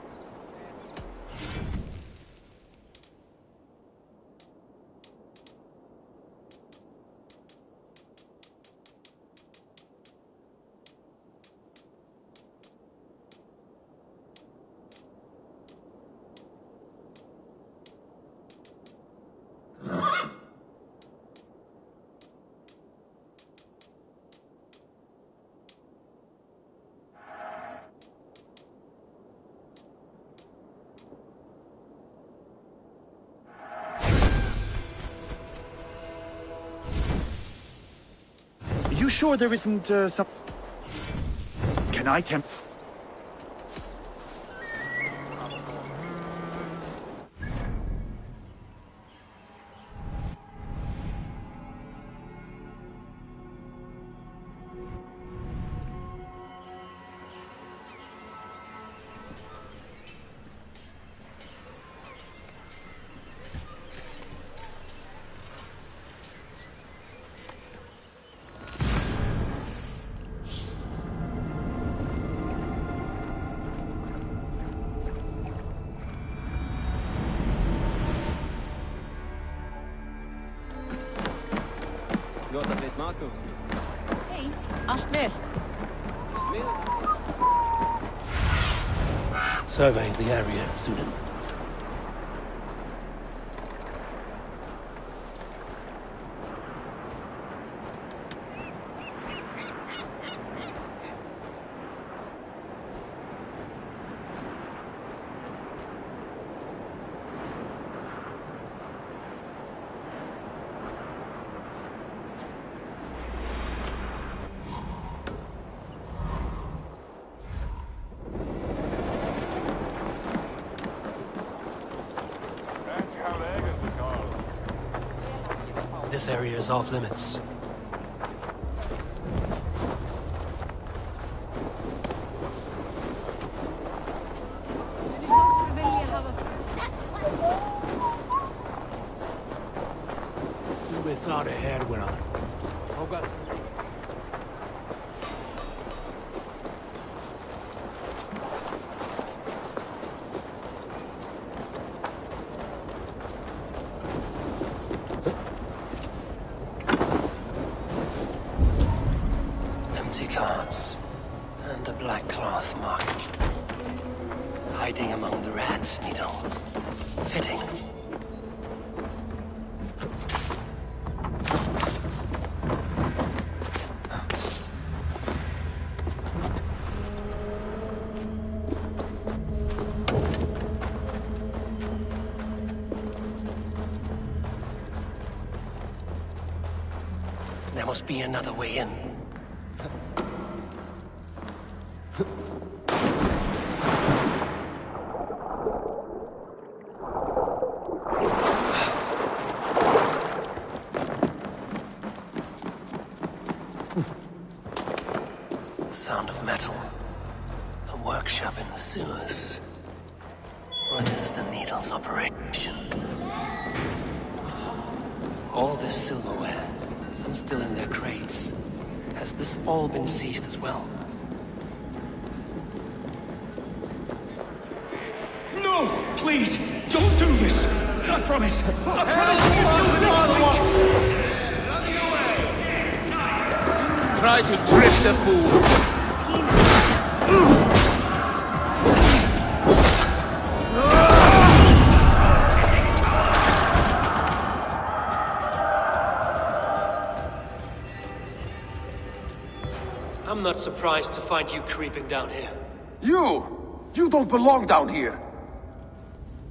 sure there isn't uh, some... Can I tempt... Surveying the area, Sunan. This area is off limits. Must be another way in. The sound of metal. A workshop in the sewers. What is the Needle's operation? All this silverware. Some still in their crates. Has this all been seized as well? No! Please! Don't do this! I promise! I promise! Hey, try to drift the pool! I'm not surprised to find you creeping down here. You! You don't belong down here!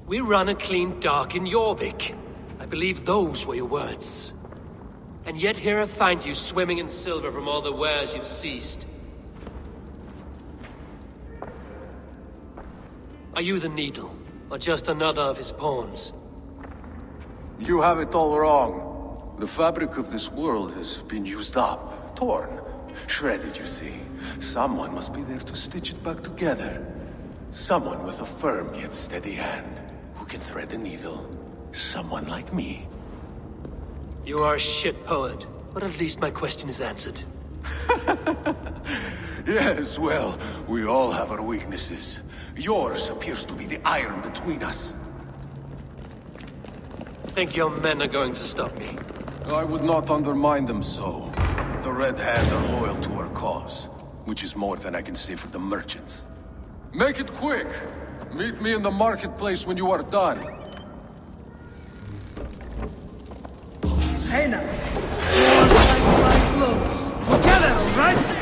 We run a clean dark in Jorvik. I believe those were your words. And yet here I find you swimming in silver from all the wares you've seized. Are you the Needle, or just another of his pawns? You have it all wrong. The fabric of this world has been used up, torn. Shredded, you see. Someone must be there to stitch it back together. Someone with a firm yet steady hand, who can thread the needle. Someone like me. You are a shit poet, but at least my question is answered. Yes, well, we all have our weaknesses. Yours appears to be the iron between us. I think your men are going to stop me. I would not undermine them so. The Red Hand are loyal to our cause, which is more than I can say for the merchants. Make it quick! Meet me in the marketplace when you are done. Hey now! Together, alright?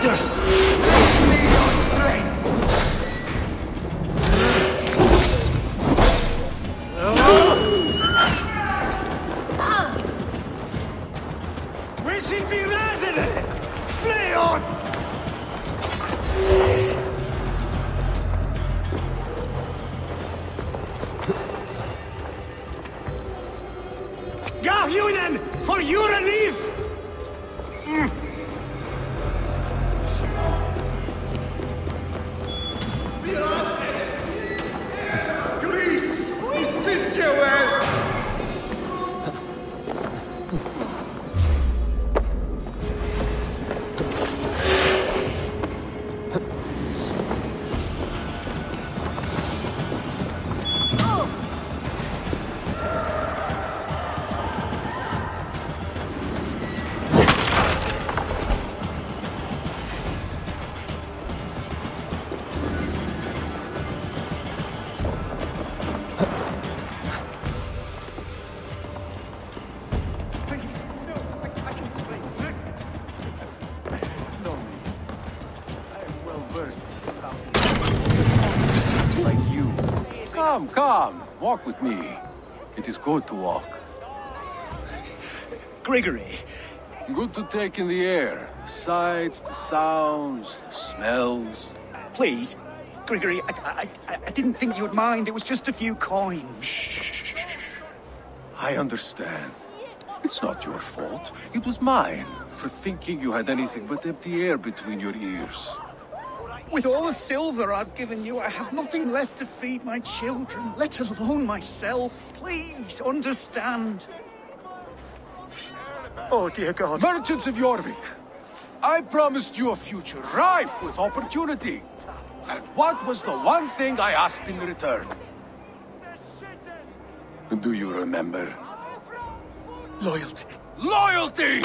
Come, come. Walk with me. It is good to walk. Grigory. Good to take in the air. The sights, the sounds, the smells. Please, Grigory, I, I, I didn't think you'd mind. It was just a few coins. Shh, shh, shh. I understand. It's not your fault. It was mine for thinking you had anything but empty air between your ears. With all the silver I've given you, I have nothing left to feed my children, let alone myself. Please, understand. Oh, dear God. Merchants of Jorvik, I promised you a future rife with opportunity. And what was the one thing I asked in return? Do you remember? Loyalty. Loyalty!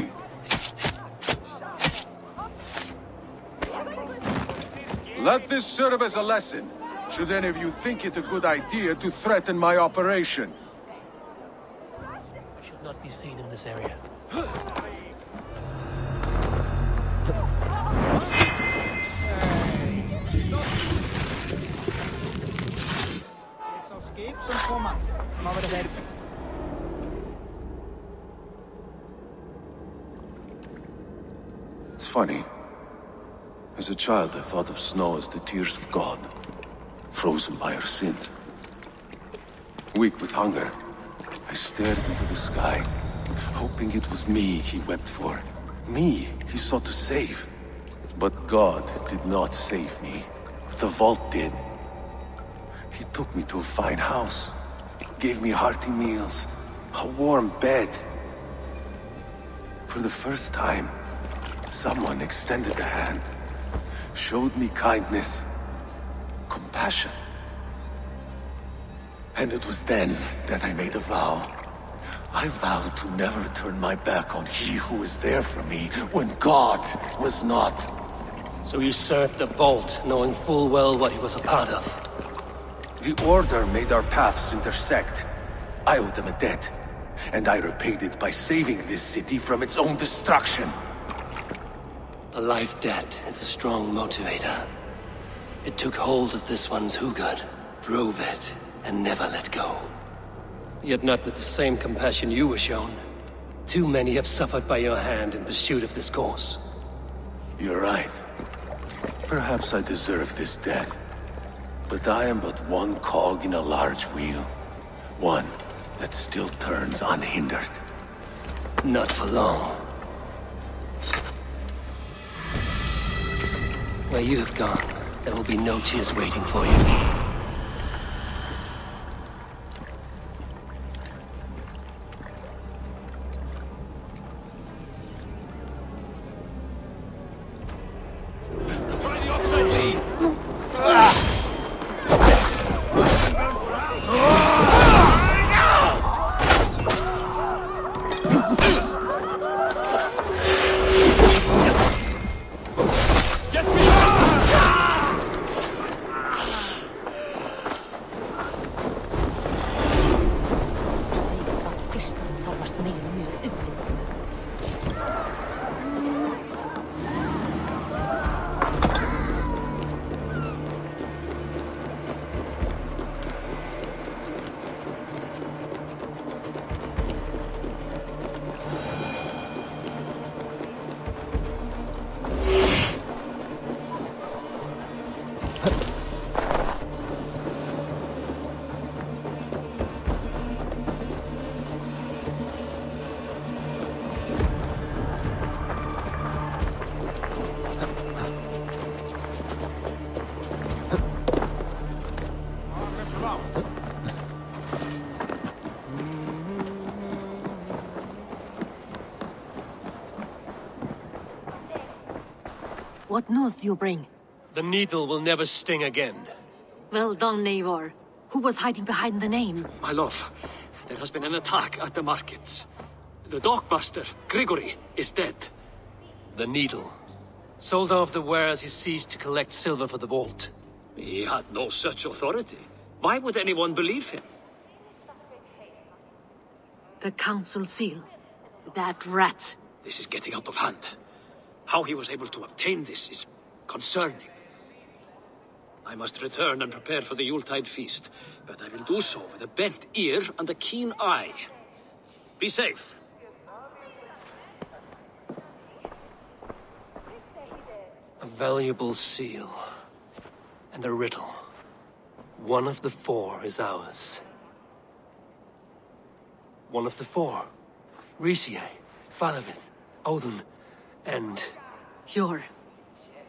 Let this serve as a lesson, should any of you think it a good idea to threaten my operation. I should not be seen in this area. It's funny. As a child, I thought of snow as the tears of God, frozen by our sins. Weak with hunger, I stared into the sky, hoping it was me he wept for, me he sought to save. But God did not save me. The Vault did. He took me to a fine house, gave me hearty meals, a warm bed. For the first time, someone extended a hand. Showed me kindness, compassion. And it was then that I made a vow. I vowed to never turn my back on he who was there for me when God was not. So you served the Vault, knowing full well what he was a part of. The Order made our paths intersect. I owed them a debt, and I repaid it by saving this city from its own destruction. A life debt is a strong motivator. It took hold of this one's hugad, drove it, and never let go. Yet not with the same compassion you were shown. Too many have suffered by your hand in pursuit of this course. You're right. Perhaps I deserve this death. But I am but one cog in a large wheel. One that still turns unhindered. Not for long. Where you have gone, there will be no tears waiting for you. Try the offside lead! What news do you bring? The needle will never sting again. Well done, Eivor. Who was hiding behind the name? My love, there has been an attack at the markets. The dockmaster, Grigory, is dead. The needle. Sold off the wares he seized to collect silver for the vault. He had no such authority. Why would anyone believe him? The council seal. That rat. This is getting out of hand. How he was able to obtain this is concerning. I must return and prepare for the Yuletide feast, but I will do so with a bent ear and a keen eye. Be safe. A valuable seal. And a riddle. One of the four is ours. One of the four. Risier, Faravid, Audun, and... Hjor.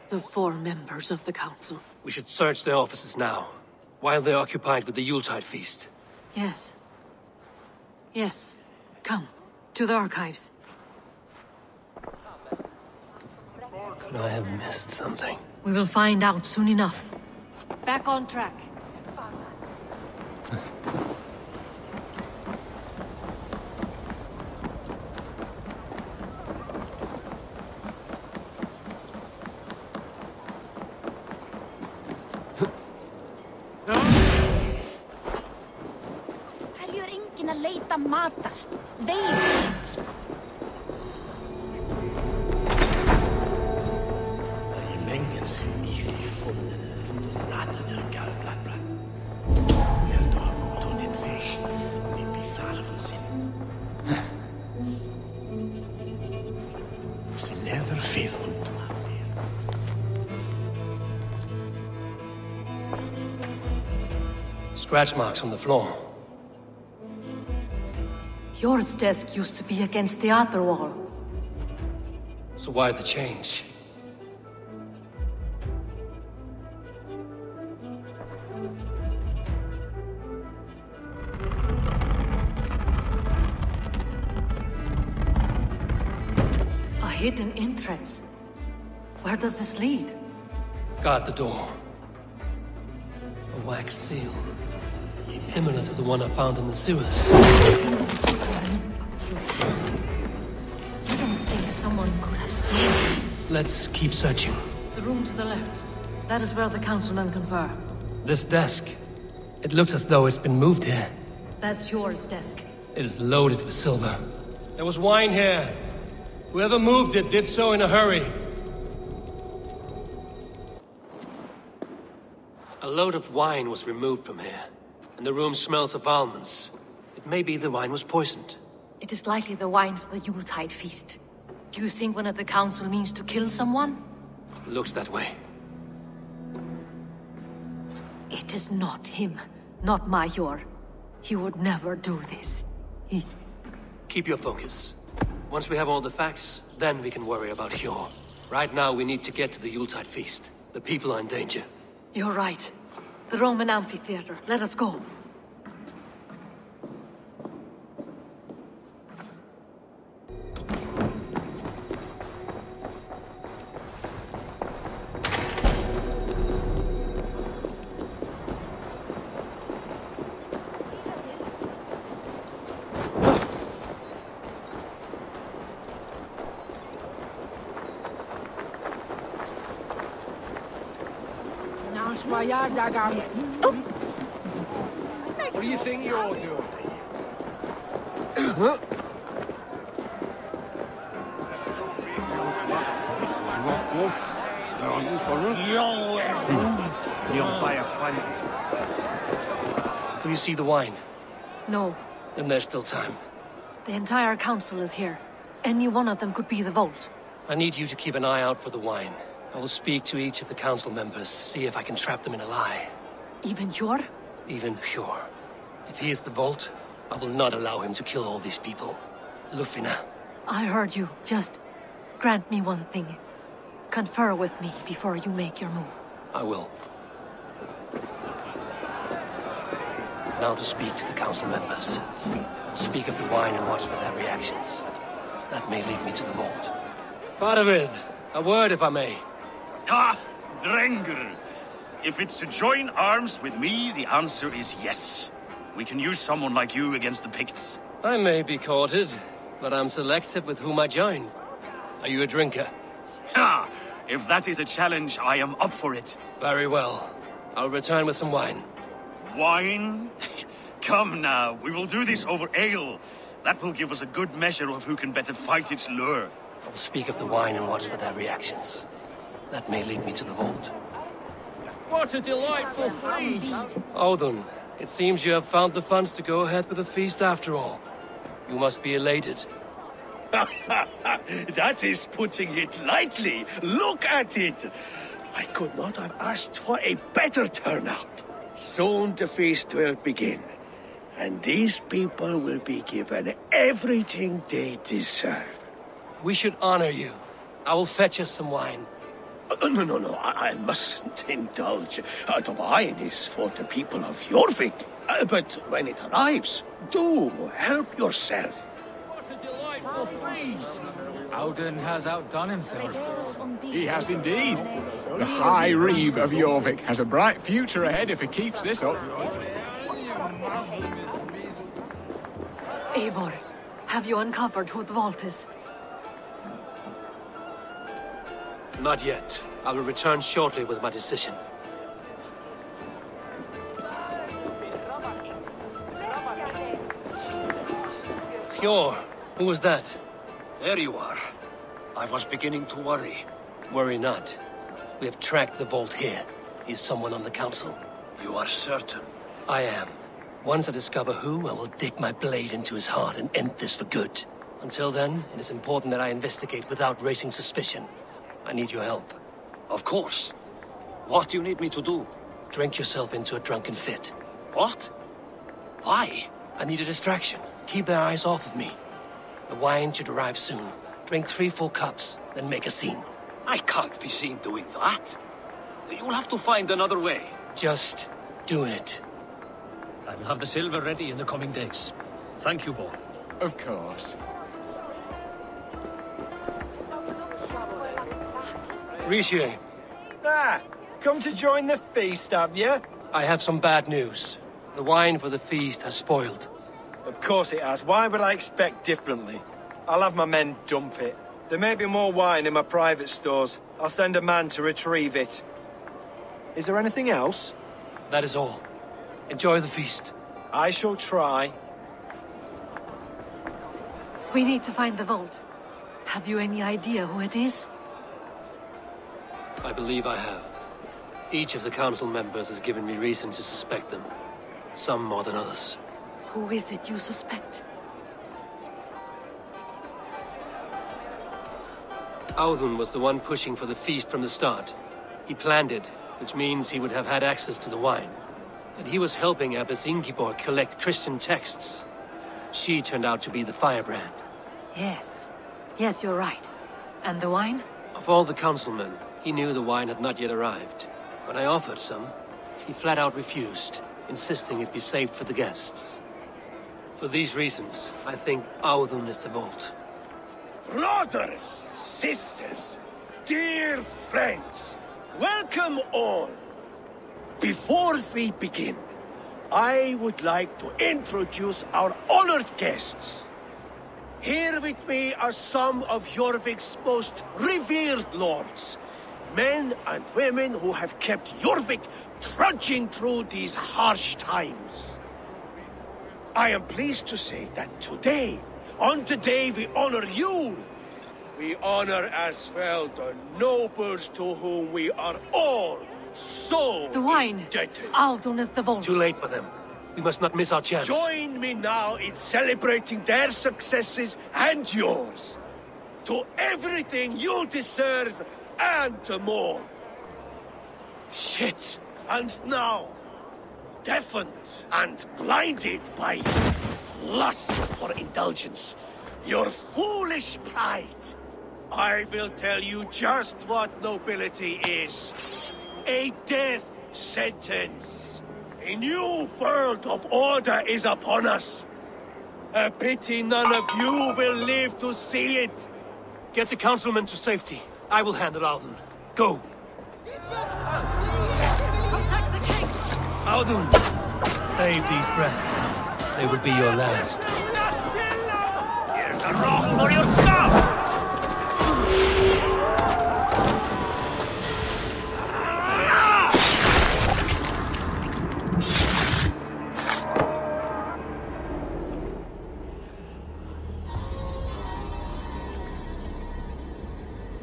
The four members of the council. We should search their offices now, while they're occupied with the Yuletide feast. Yes. Yes. Come, to the archives. Could I have missed something? We will find out soon enough. Back on track. Scratch marks on the floor. Hjor's desk used to be against the other wall. So why the change? A hidden entrance. Where does this lead? Guard the door. A wax seal. Similar to the one I found in the sewers. You don't think someone could have stolen it? Let's keep searching. The room to the left. That is where the councilmen confer. This desk. It looks as though it's been moved here. That's yours, desk. It is loaded with silver. There was wine here. Whoever moved it did so in a hurry. A load of wine was removed from here. And the room smells of almonds. It may be the wine was poisoned. It is likely the wine for the Yuletide feast. Do you think one of the council means to kill someone? It looks that way. It is not him. Not my Hjor. He would never do this. He... Keep your focus. Once we have all the facts, then we can worry about Hjor. Right now we need to get to the Yuletide feast. The people are in danger. You're right. The Roman amphitheater. Let us go. Oh. What do you think you're doing? Huh? Do you see the wine? No. Then there's still time. The entire council is here. Any one of them could be the vault. I need you to keep an eye out for the wine. I will speak to each of the council members, see if I can trap them in a lie. Even Hjor? Even Hjor. If he is the vault, I will not allow him to kill all these people. Lufina. I heard you. Just grant me one thing. Confer with me before you make your move. I will. Now to speak to the council members. Speak of the wine and watch for their reactions. That may lead me to the vault. Faravid, a word if I may. Ah, Drengr! If it's to join arms with me, the answer is yes. We can use someone like you against the Picts. I may be courted, but I'm selective with whom I join. Are you a drinker? Ha! If that is a challenge, I am up for it. Very well. I'll return with some wine. Wine? Come now, we will do this over ale. That will give us a good measure of who can better fight its lure. I'll speak of the wine and watch for their reactions. That may lead me to the vault. What a delightful feast! Audun, it seems you have found the funds to go ahead with the feast after all. You must be elated. That is putting it lightly. Look at it! I could not have asked for a better turnout. Soon the feast will begin, and these people will be given everything they deserve. We should honor you. I will fetch us some wine. Uh, no, no, no, I, I mustn't indulge. Uh, the wine is for the people of Jorvik. Uh, but when it arrives, do help yourself. What a delightful feast! Audun has outdone himself. He has indeed. The High Reeve of Jorvik has a bright future ahead if he keeps this up. Eivor, have you uncovered who the vault is? Not yet. I will return shortly with my decision. Hjor, who was that? There you are. I was beginning to worry. Worry not. We have tracked the vault here. He's someone on the council. You are certain? I am. Once I discover who, I will dig my blade into his heart and end this for good. Until then, it is important that I investigate without raising suspicion. I need your help. Of course. What do you need me to do? Drink yourself into a drunken fit. What? Why? I need a distraction. Keep their eyes off of me. The wine should arrive soon. Drink three full cups, then make a scene. I can't be seen doing that. You'll have to find another way. Just do it. I will have the silver ready in the coming days. Thank you, Born. Of course. Richier. Ah, come to join the feast, have you? I have some bad news. The wine for the feast has spoiled. Of course it has. Why would I expect differently? I'll have my men dump it. There may be more wine in my private stores. I'll send a man to retrieve it. Is there anything else? That is all. Enjoy the feast. I shall try. We need to find the vault. Have you any idea who it is? I believe I have. Each of the council members has given me reason to suspect them. Some more than others. Who is it you suspect? Audun was the one pushing for the feast from the start. He planned it, which means he would have had access to the wine. And he was helping Abbess Ingeborg collect Christian texts. She turned out to be the Firebrand. Yes. Yes, you're right. And the wine? Of all the councilmen, he knew the wine had not yet arrived. When I offered some, he flat out refused, insisting it be saved for the guests. For these reasons, I think Audun is the vault. Brothers, sisters, dear friends, welcome all! Before we begin, I would like to introduce our honored guests. Here with me are some of Jorvik's most revered lords. Men and women who have kept Jorvik trudging through these harsh times. I am pleased to say that today, on today we honor you, we honor as well the nobles to whom we are all so The wine! Indebted. Audun is the vault. Too late for them. We must not miss our chance. Join me now in celebrating their successes and yours. To everything you deserve, and to more. Shit! And now, deafened and blinded by your lust for indulgence, your foolish pride, I will tell you just what nobility is. A death sentence. A new world of order is upon us. A pity none of you will live to see it. Get the councilmen to safety. I will handle Audun. Go! Protect the king! Audun, save these breaths. They will be your last. Here's a rock for your skull!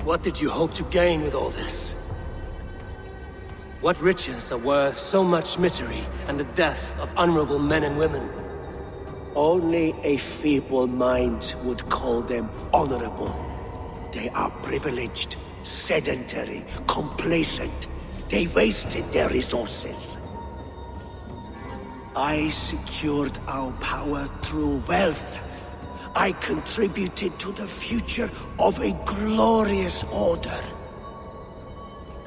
What did you hope to gain with all this? What riches are worth so much misery and the deaths of honorable men and women? Only a feeble mind would call them honorable. They are privileged, sedentary, complacent. They wasted their resources. I secured our power through wealth. I contributed to the future of a glorious order.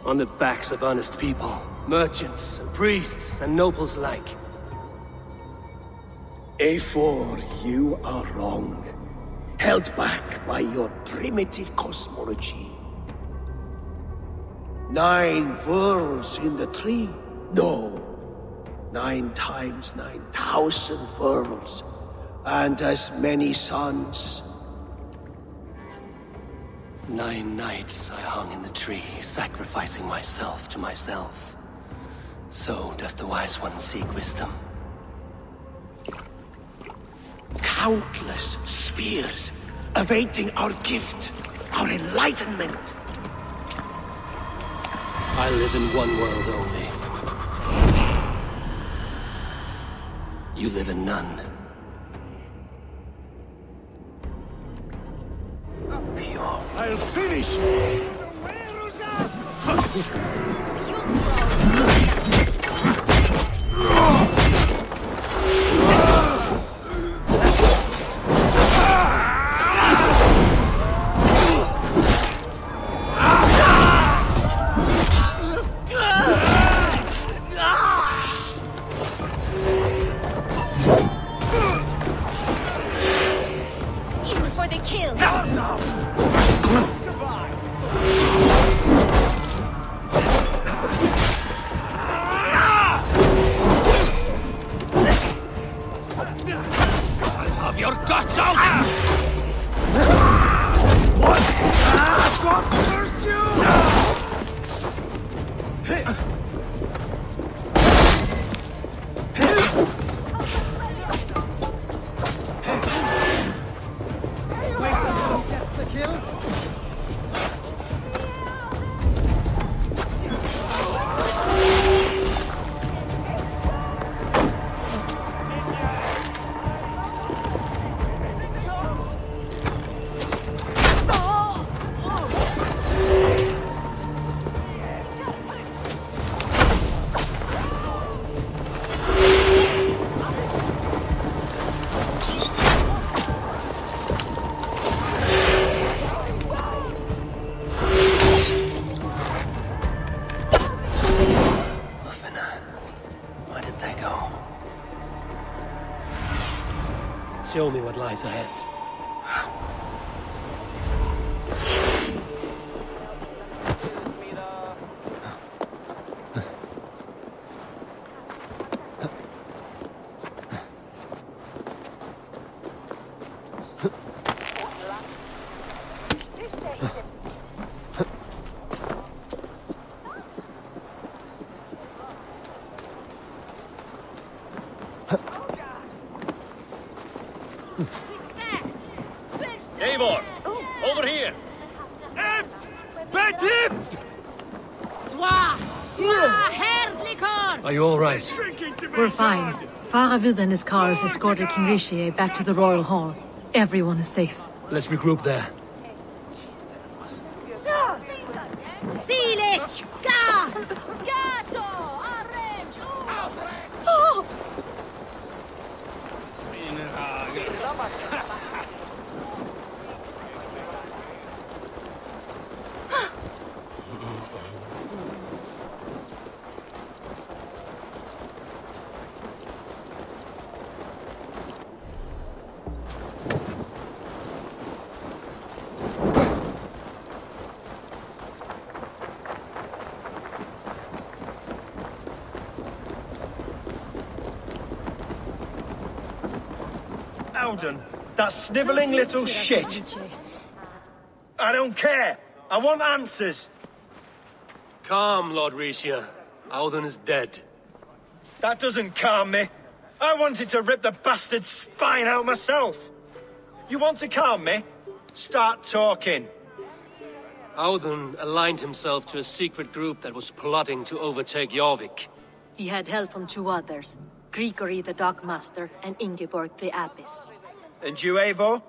On the backs of honest people, merchants and priests and nobles alike. Efor, you are wrong. Held back by your primitive cosmology. Nine worlds in the tree? No. Nine times nine thousand worlds. And as many suns. Nine nights I hung in the tree, sacrificing myself to myself. So does the wise one seek wisdom. Countless spheres, awaiting our gift, our enlightenment. I live in one world only. You live in none. Hjor. I'll finish! Even for the kill! No, no. Show me what lies ahead. We're fine. Faravid and his cars escorted Tangrisnir back to the Royal Hall. Everyone is safe. Let's regroup there. Audun, that snivelling little shit. I don't care. I want answers. Calm, Lord Rhaetia. Audun is dead. That doesn't calm me. I wanted to rip the bastard's spine out myself. You want to calm me? Start talking. Audun aligned himself to a secret group that was plotting to overtake Jorvik. He had help from two others. Grigory the Dockmaster and Ingeborg the Abyss. And you, Eivor?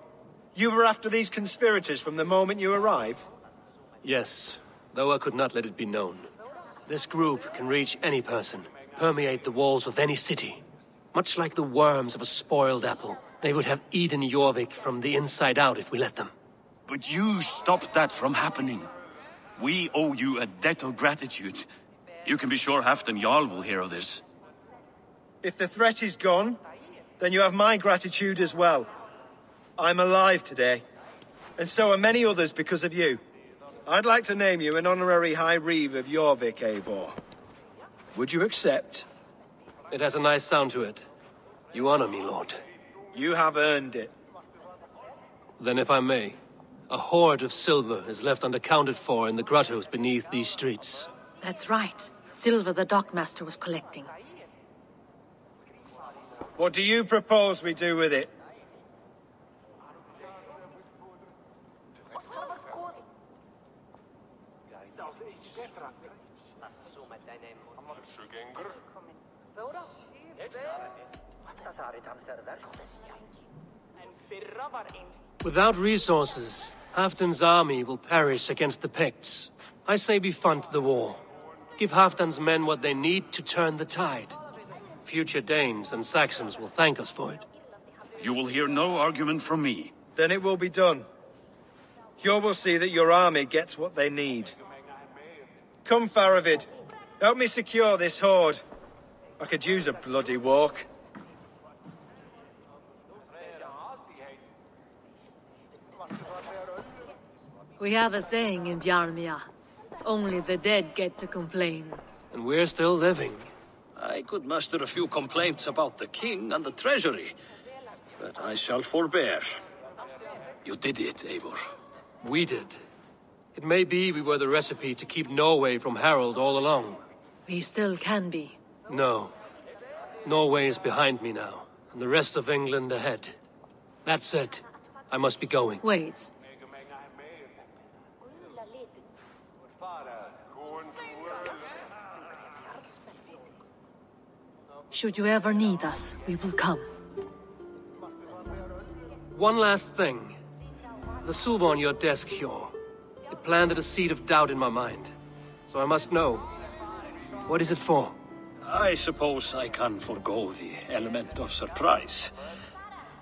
You were after these conspirators from the moment you arrived? Yes, though I could not let it be known. This group can reach any person, permeate the walls of any city. Much like the worms of a spoiled apple, they would have eaten Jorvik from the inside out if we let them. But you stopped that from happening. We owe you a debt of gratitude. You can be sure Halfdan Jarl will hear of this. If the threat is gone, then you have my gratitude as well. I'm alive today, and so are many others because of you. I'd like to name you an honorary High Reeve of Jorvik, Eivor. Would you accept? It has a nice sound to it. You honor me, Lord. You have earned it. Then if I may, a hoard of silver is left unaccounted for in the grottos beneath these streets. That's right. Silver the Dockmaster was collecting. What do you propose we do with it? Without resources, Halfdan's army will perish against the Picts. I say we fund the war. Give Halfdan's men what they need to turn the tide. Future Danes and Saxons will thank us for it. You will hear no argument from me. Then it will be done. Hjor will see that your army gets what they need. Come, Faravid. Help me secure this hoard. I could use a bloody walk. We have a saying in Bjarmia. Only the dead get to complain. And we're still living. I could muster a few complaints about the king and the treasury, but I shall forbear. You did it, Eivor. We did. It may be we were the recipe to keep Norway from Harold all along. We still can be. No. Norway is behind me now, and the rest of England ahead. That said, I must be going. Wait. Should you ever need us, we will come. One last thing. The silver on your desk, Hjor. It planted a seed of doubt in my mind. So I must know. What is it for? I suppose I can forego the element of surprise.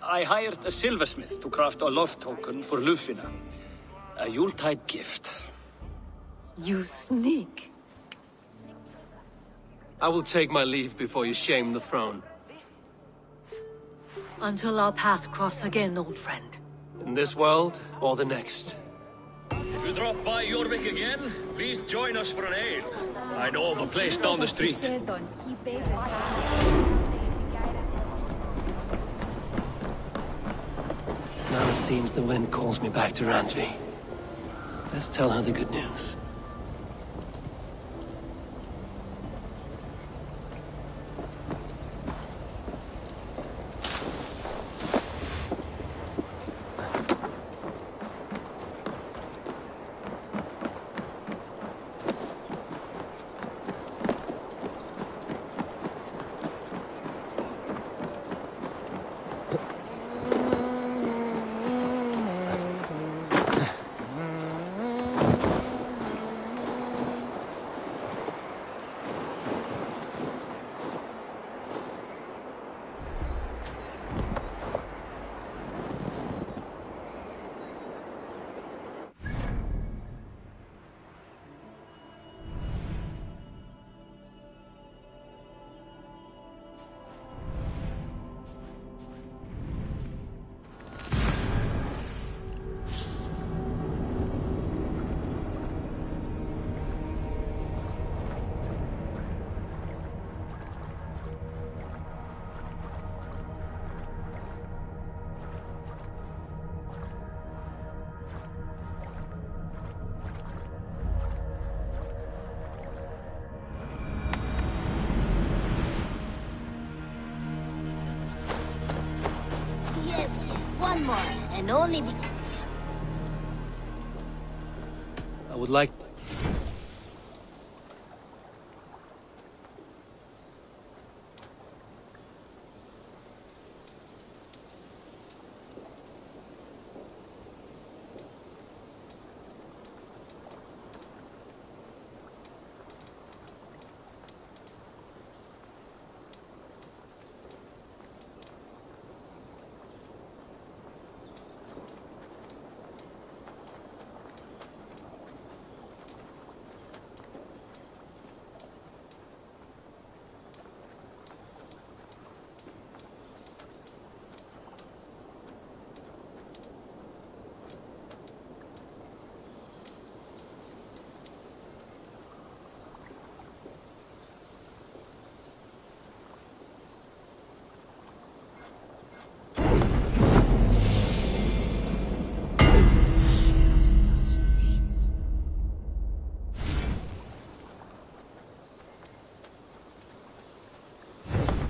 I hired a silversmith to craft a love token for Lufina. A Yuletide gift. You sneak. I will take my leave before you shame the throne. Until our paths cross again, old friend. In this world, or the next. If you drop by Jorvik again, please join us for an ale. I know of a place down the street. Now it seems the wind calls me back to Randvi. Let's tell her the good news. can only be... I would like...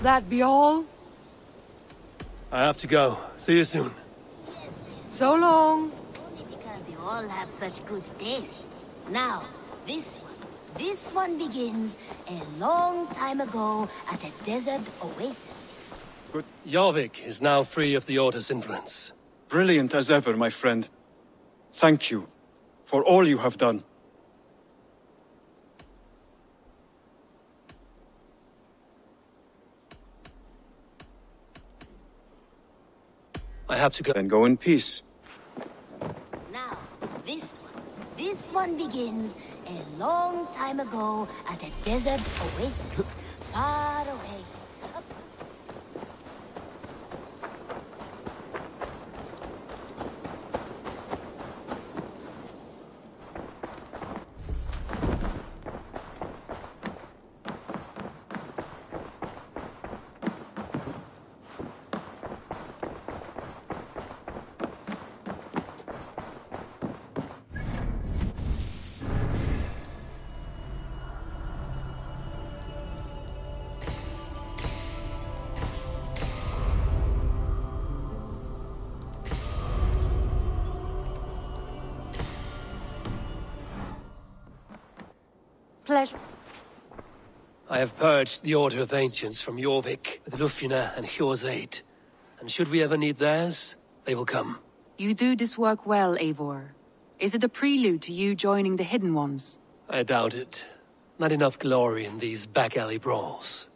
That be all? I have to go. See you soon. So long. Only because you all have such good taste. Now, this one. This one begins a long time ago at a desert oasis. Good. Jorvik is now free of the Order's influence. Brilliant as ever, my friend. Thank you for all you have done. I have to go. Then go in peace. Now, this one. This one begins a long time ago at a desert oasis, far away. Up. I have purged the Order of Ancients from Jorvik with Lufina and Hjor's aid. And should we ever need theirs, they will come. You do this work well, Eivor. Is it a prelude to you joining the Hidden Ones? I doubt it. Not enough glory in these back-alley brawls.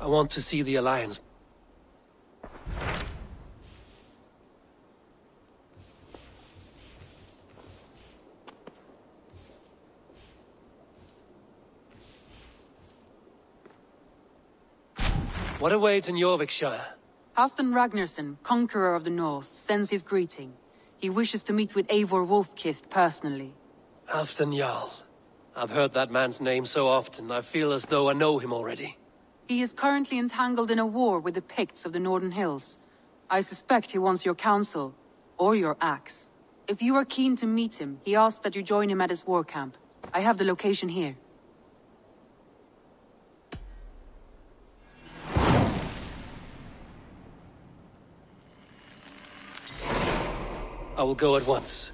I want to see the Alliance. What awaits in Jorvikshire? Halfdan Ragnarsson, Conqueror of the North, sends his greeting. He wishes to meet with Eivor Wolfkist personally. Halfdan Jarl. I've heard that man's name so often, I feel as though I know him already. He is currently entangled in a war with the Picts of the Northern Hills. I suspect he wants your counsel, or your axe. If you are keen to meet him, he asks that you join him at his war camp. I have the location here. I will go at once.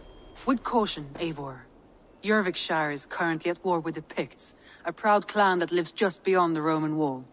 With caution, Eivor. Jorvikshire is currently at war with the Picts, a proud clan that lives just beyond the Roman wall.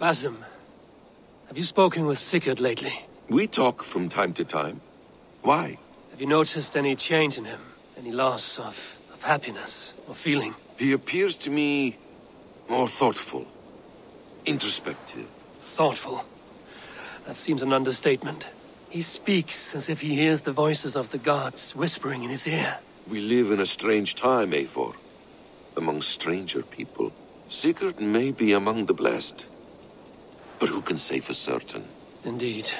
Basim, have you spoken with Sigurd lately? We talk from time to time. Why? Have you noticed any change in him? Any loss of, of happiness or feeling? He appears to me more thoughtful, introspective. Thoughtful? That seems an understatement. He speaks as if he hears the voices of the gods whispering in his ear. We live in a strange time, Eivor. Among stranger people. Sigurd may be among the blessed. But who can say for certain? Indeed.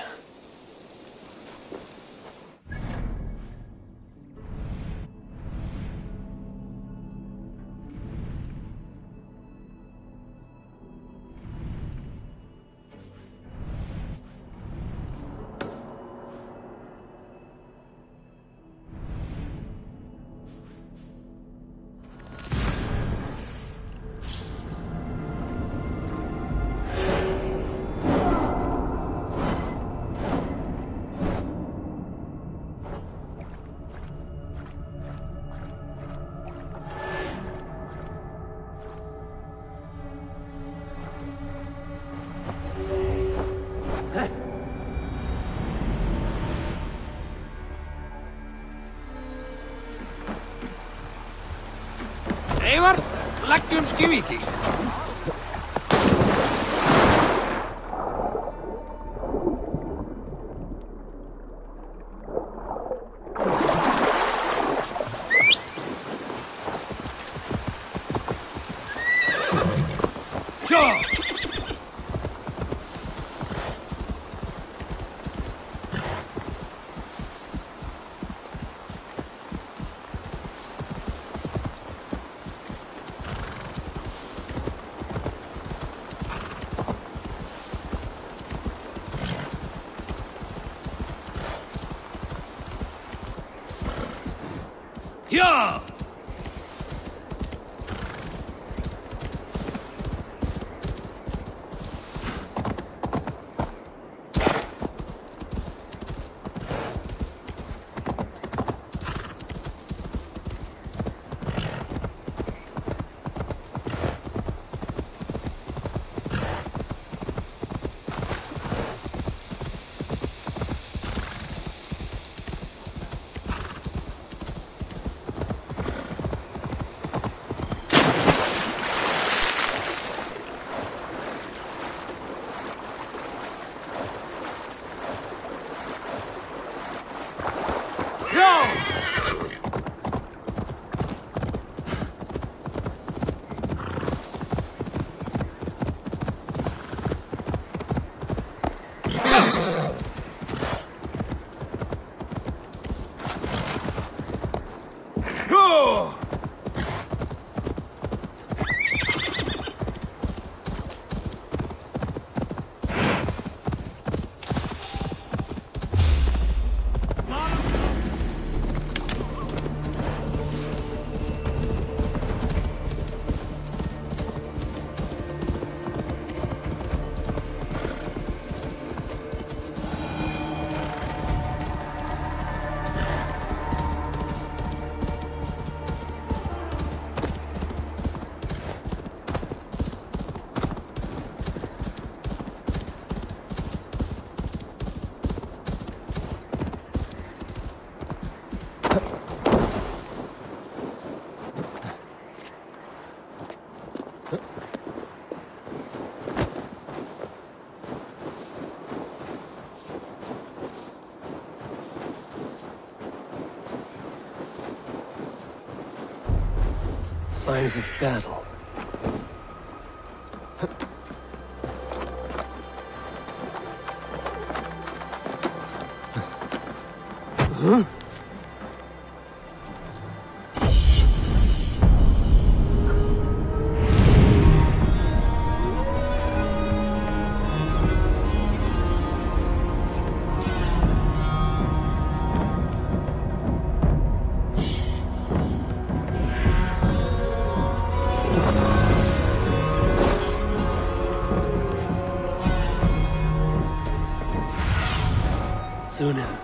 Signs of battle.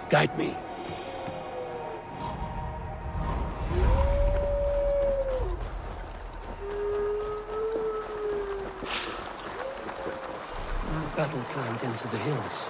Guide me. battle climbed into the hills.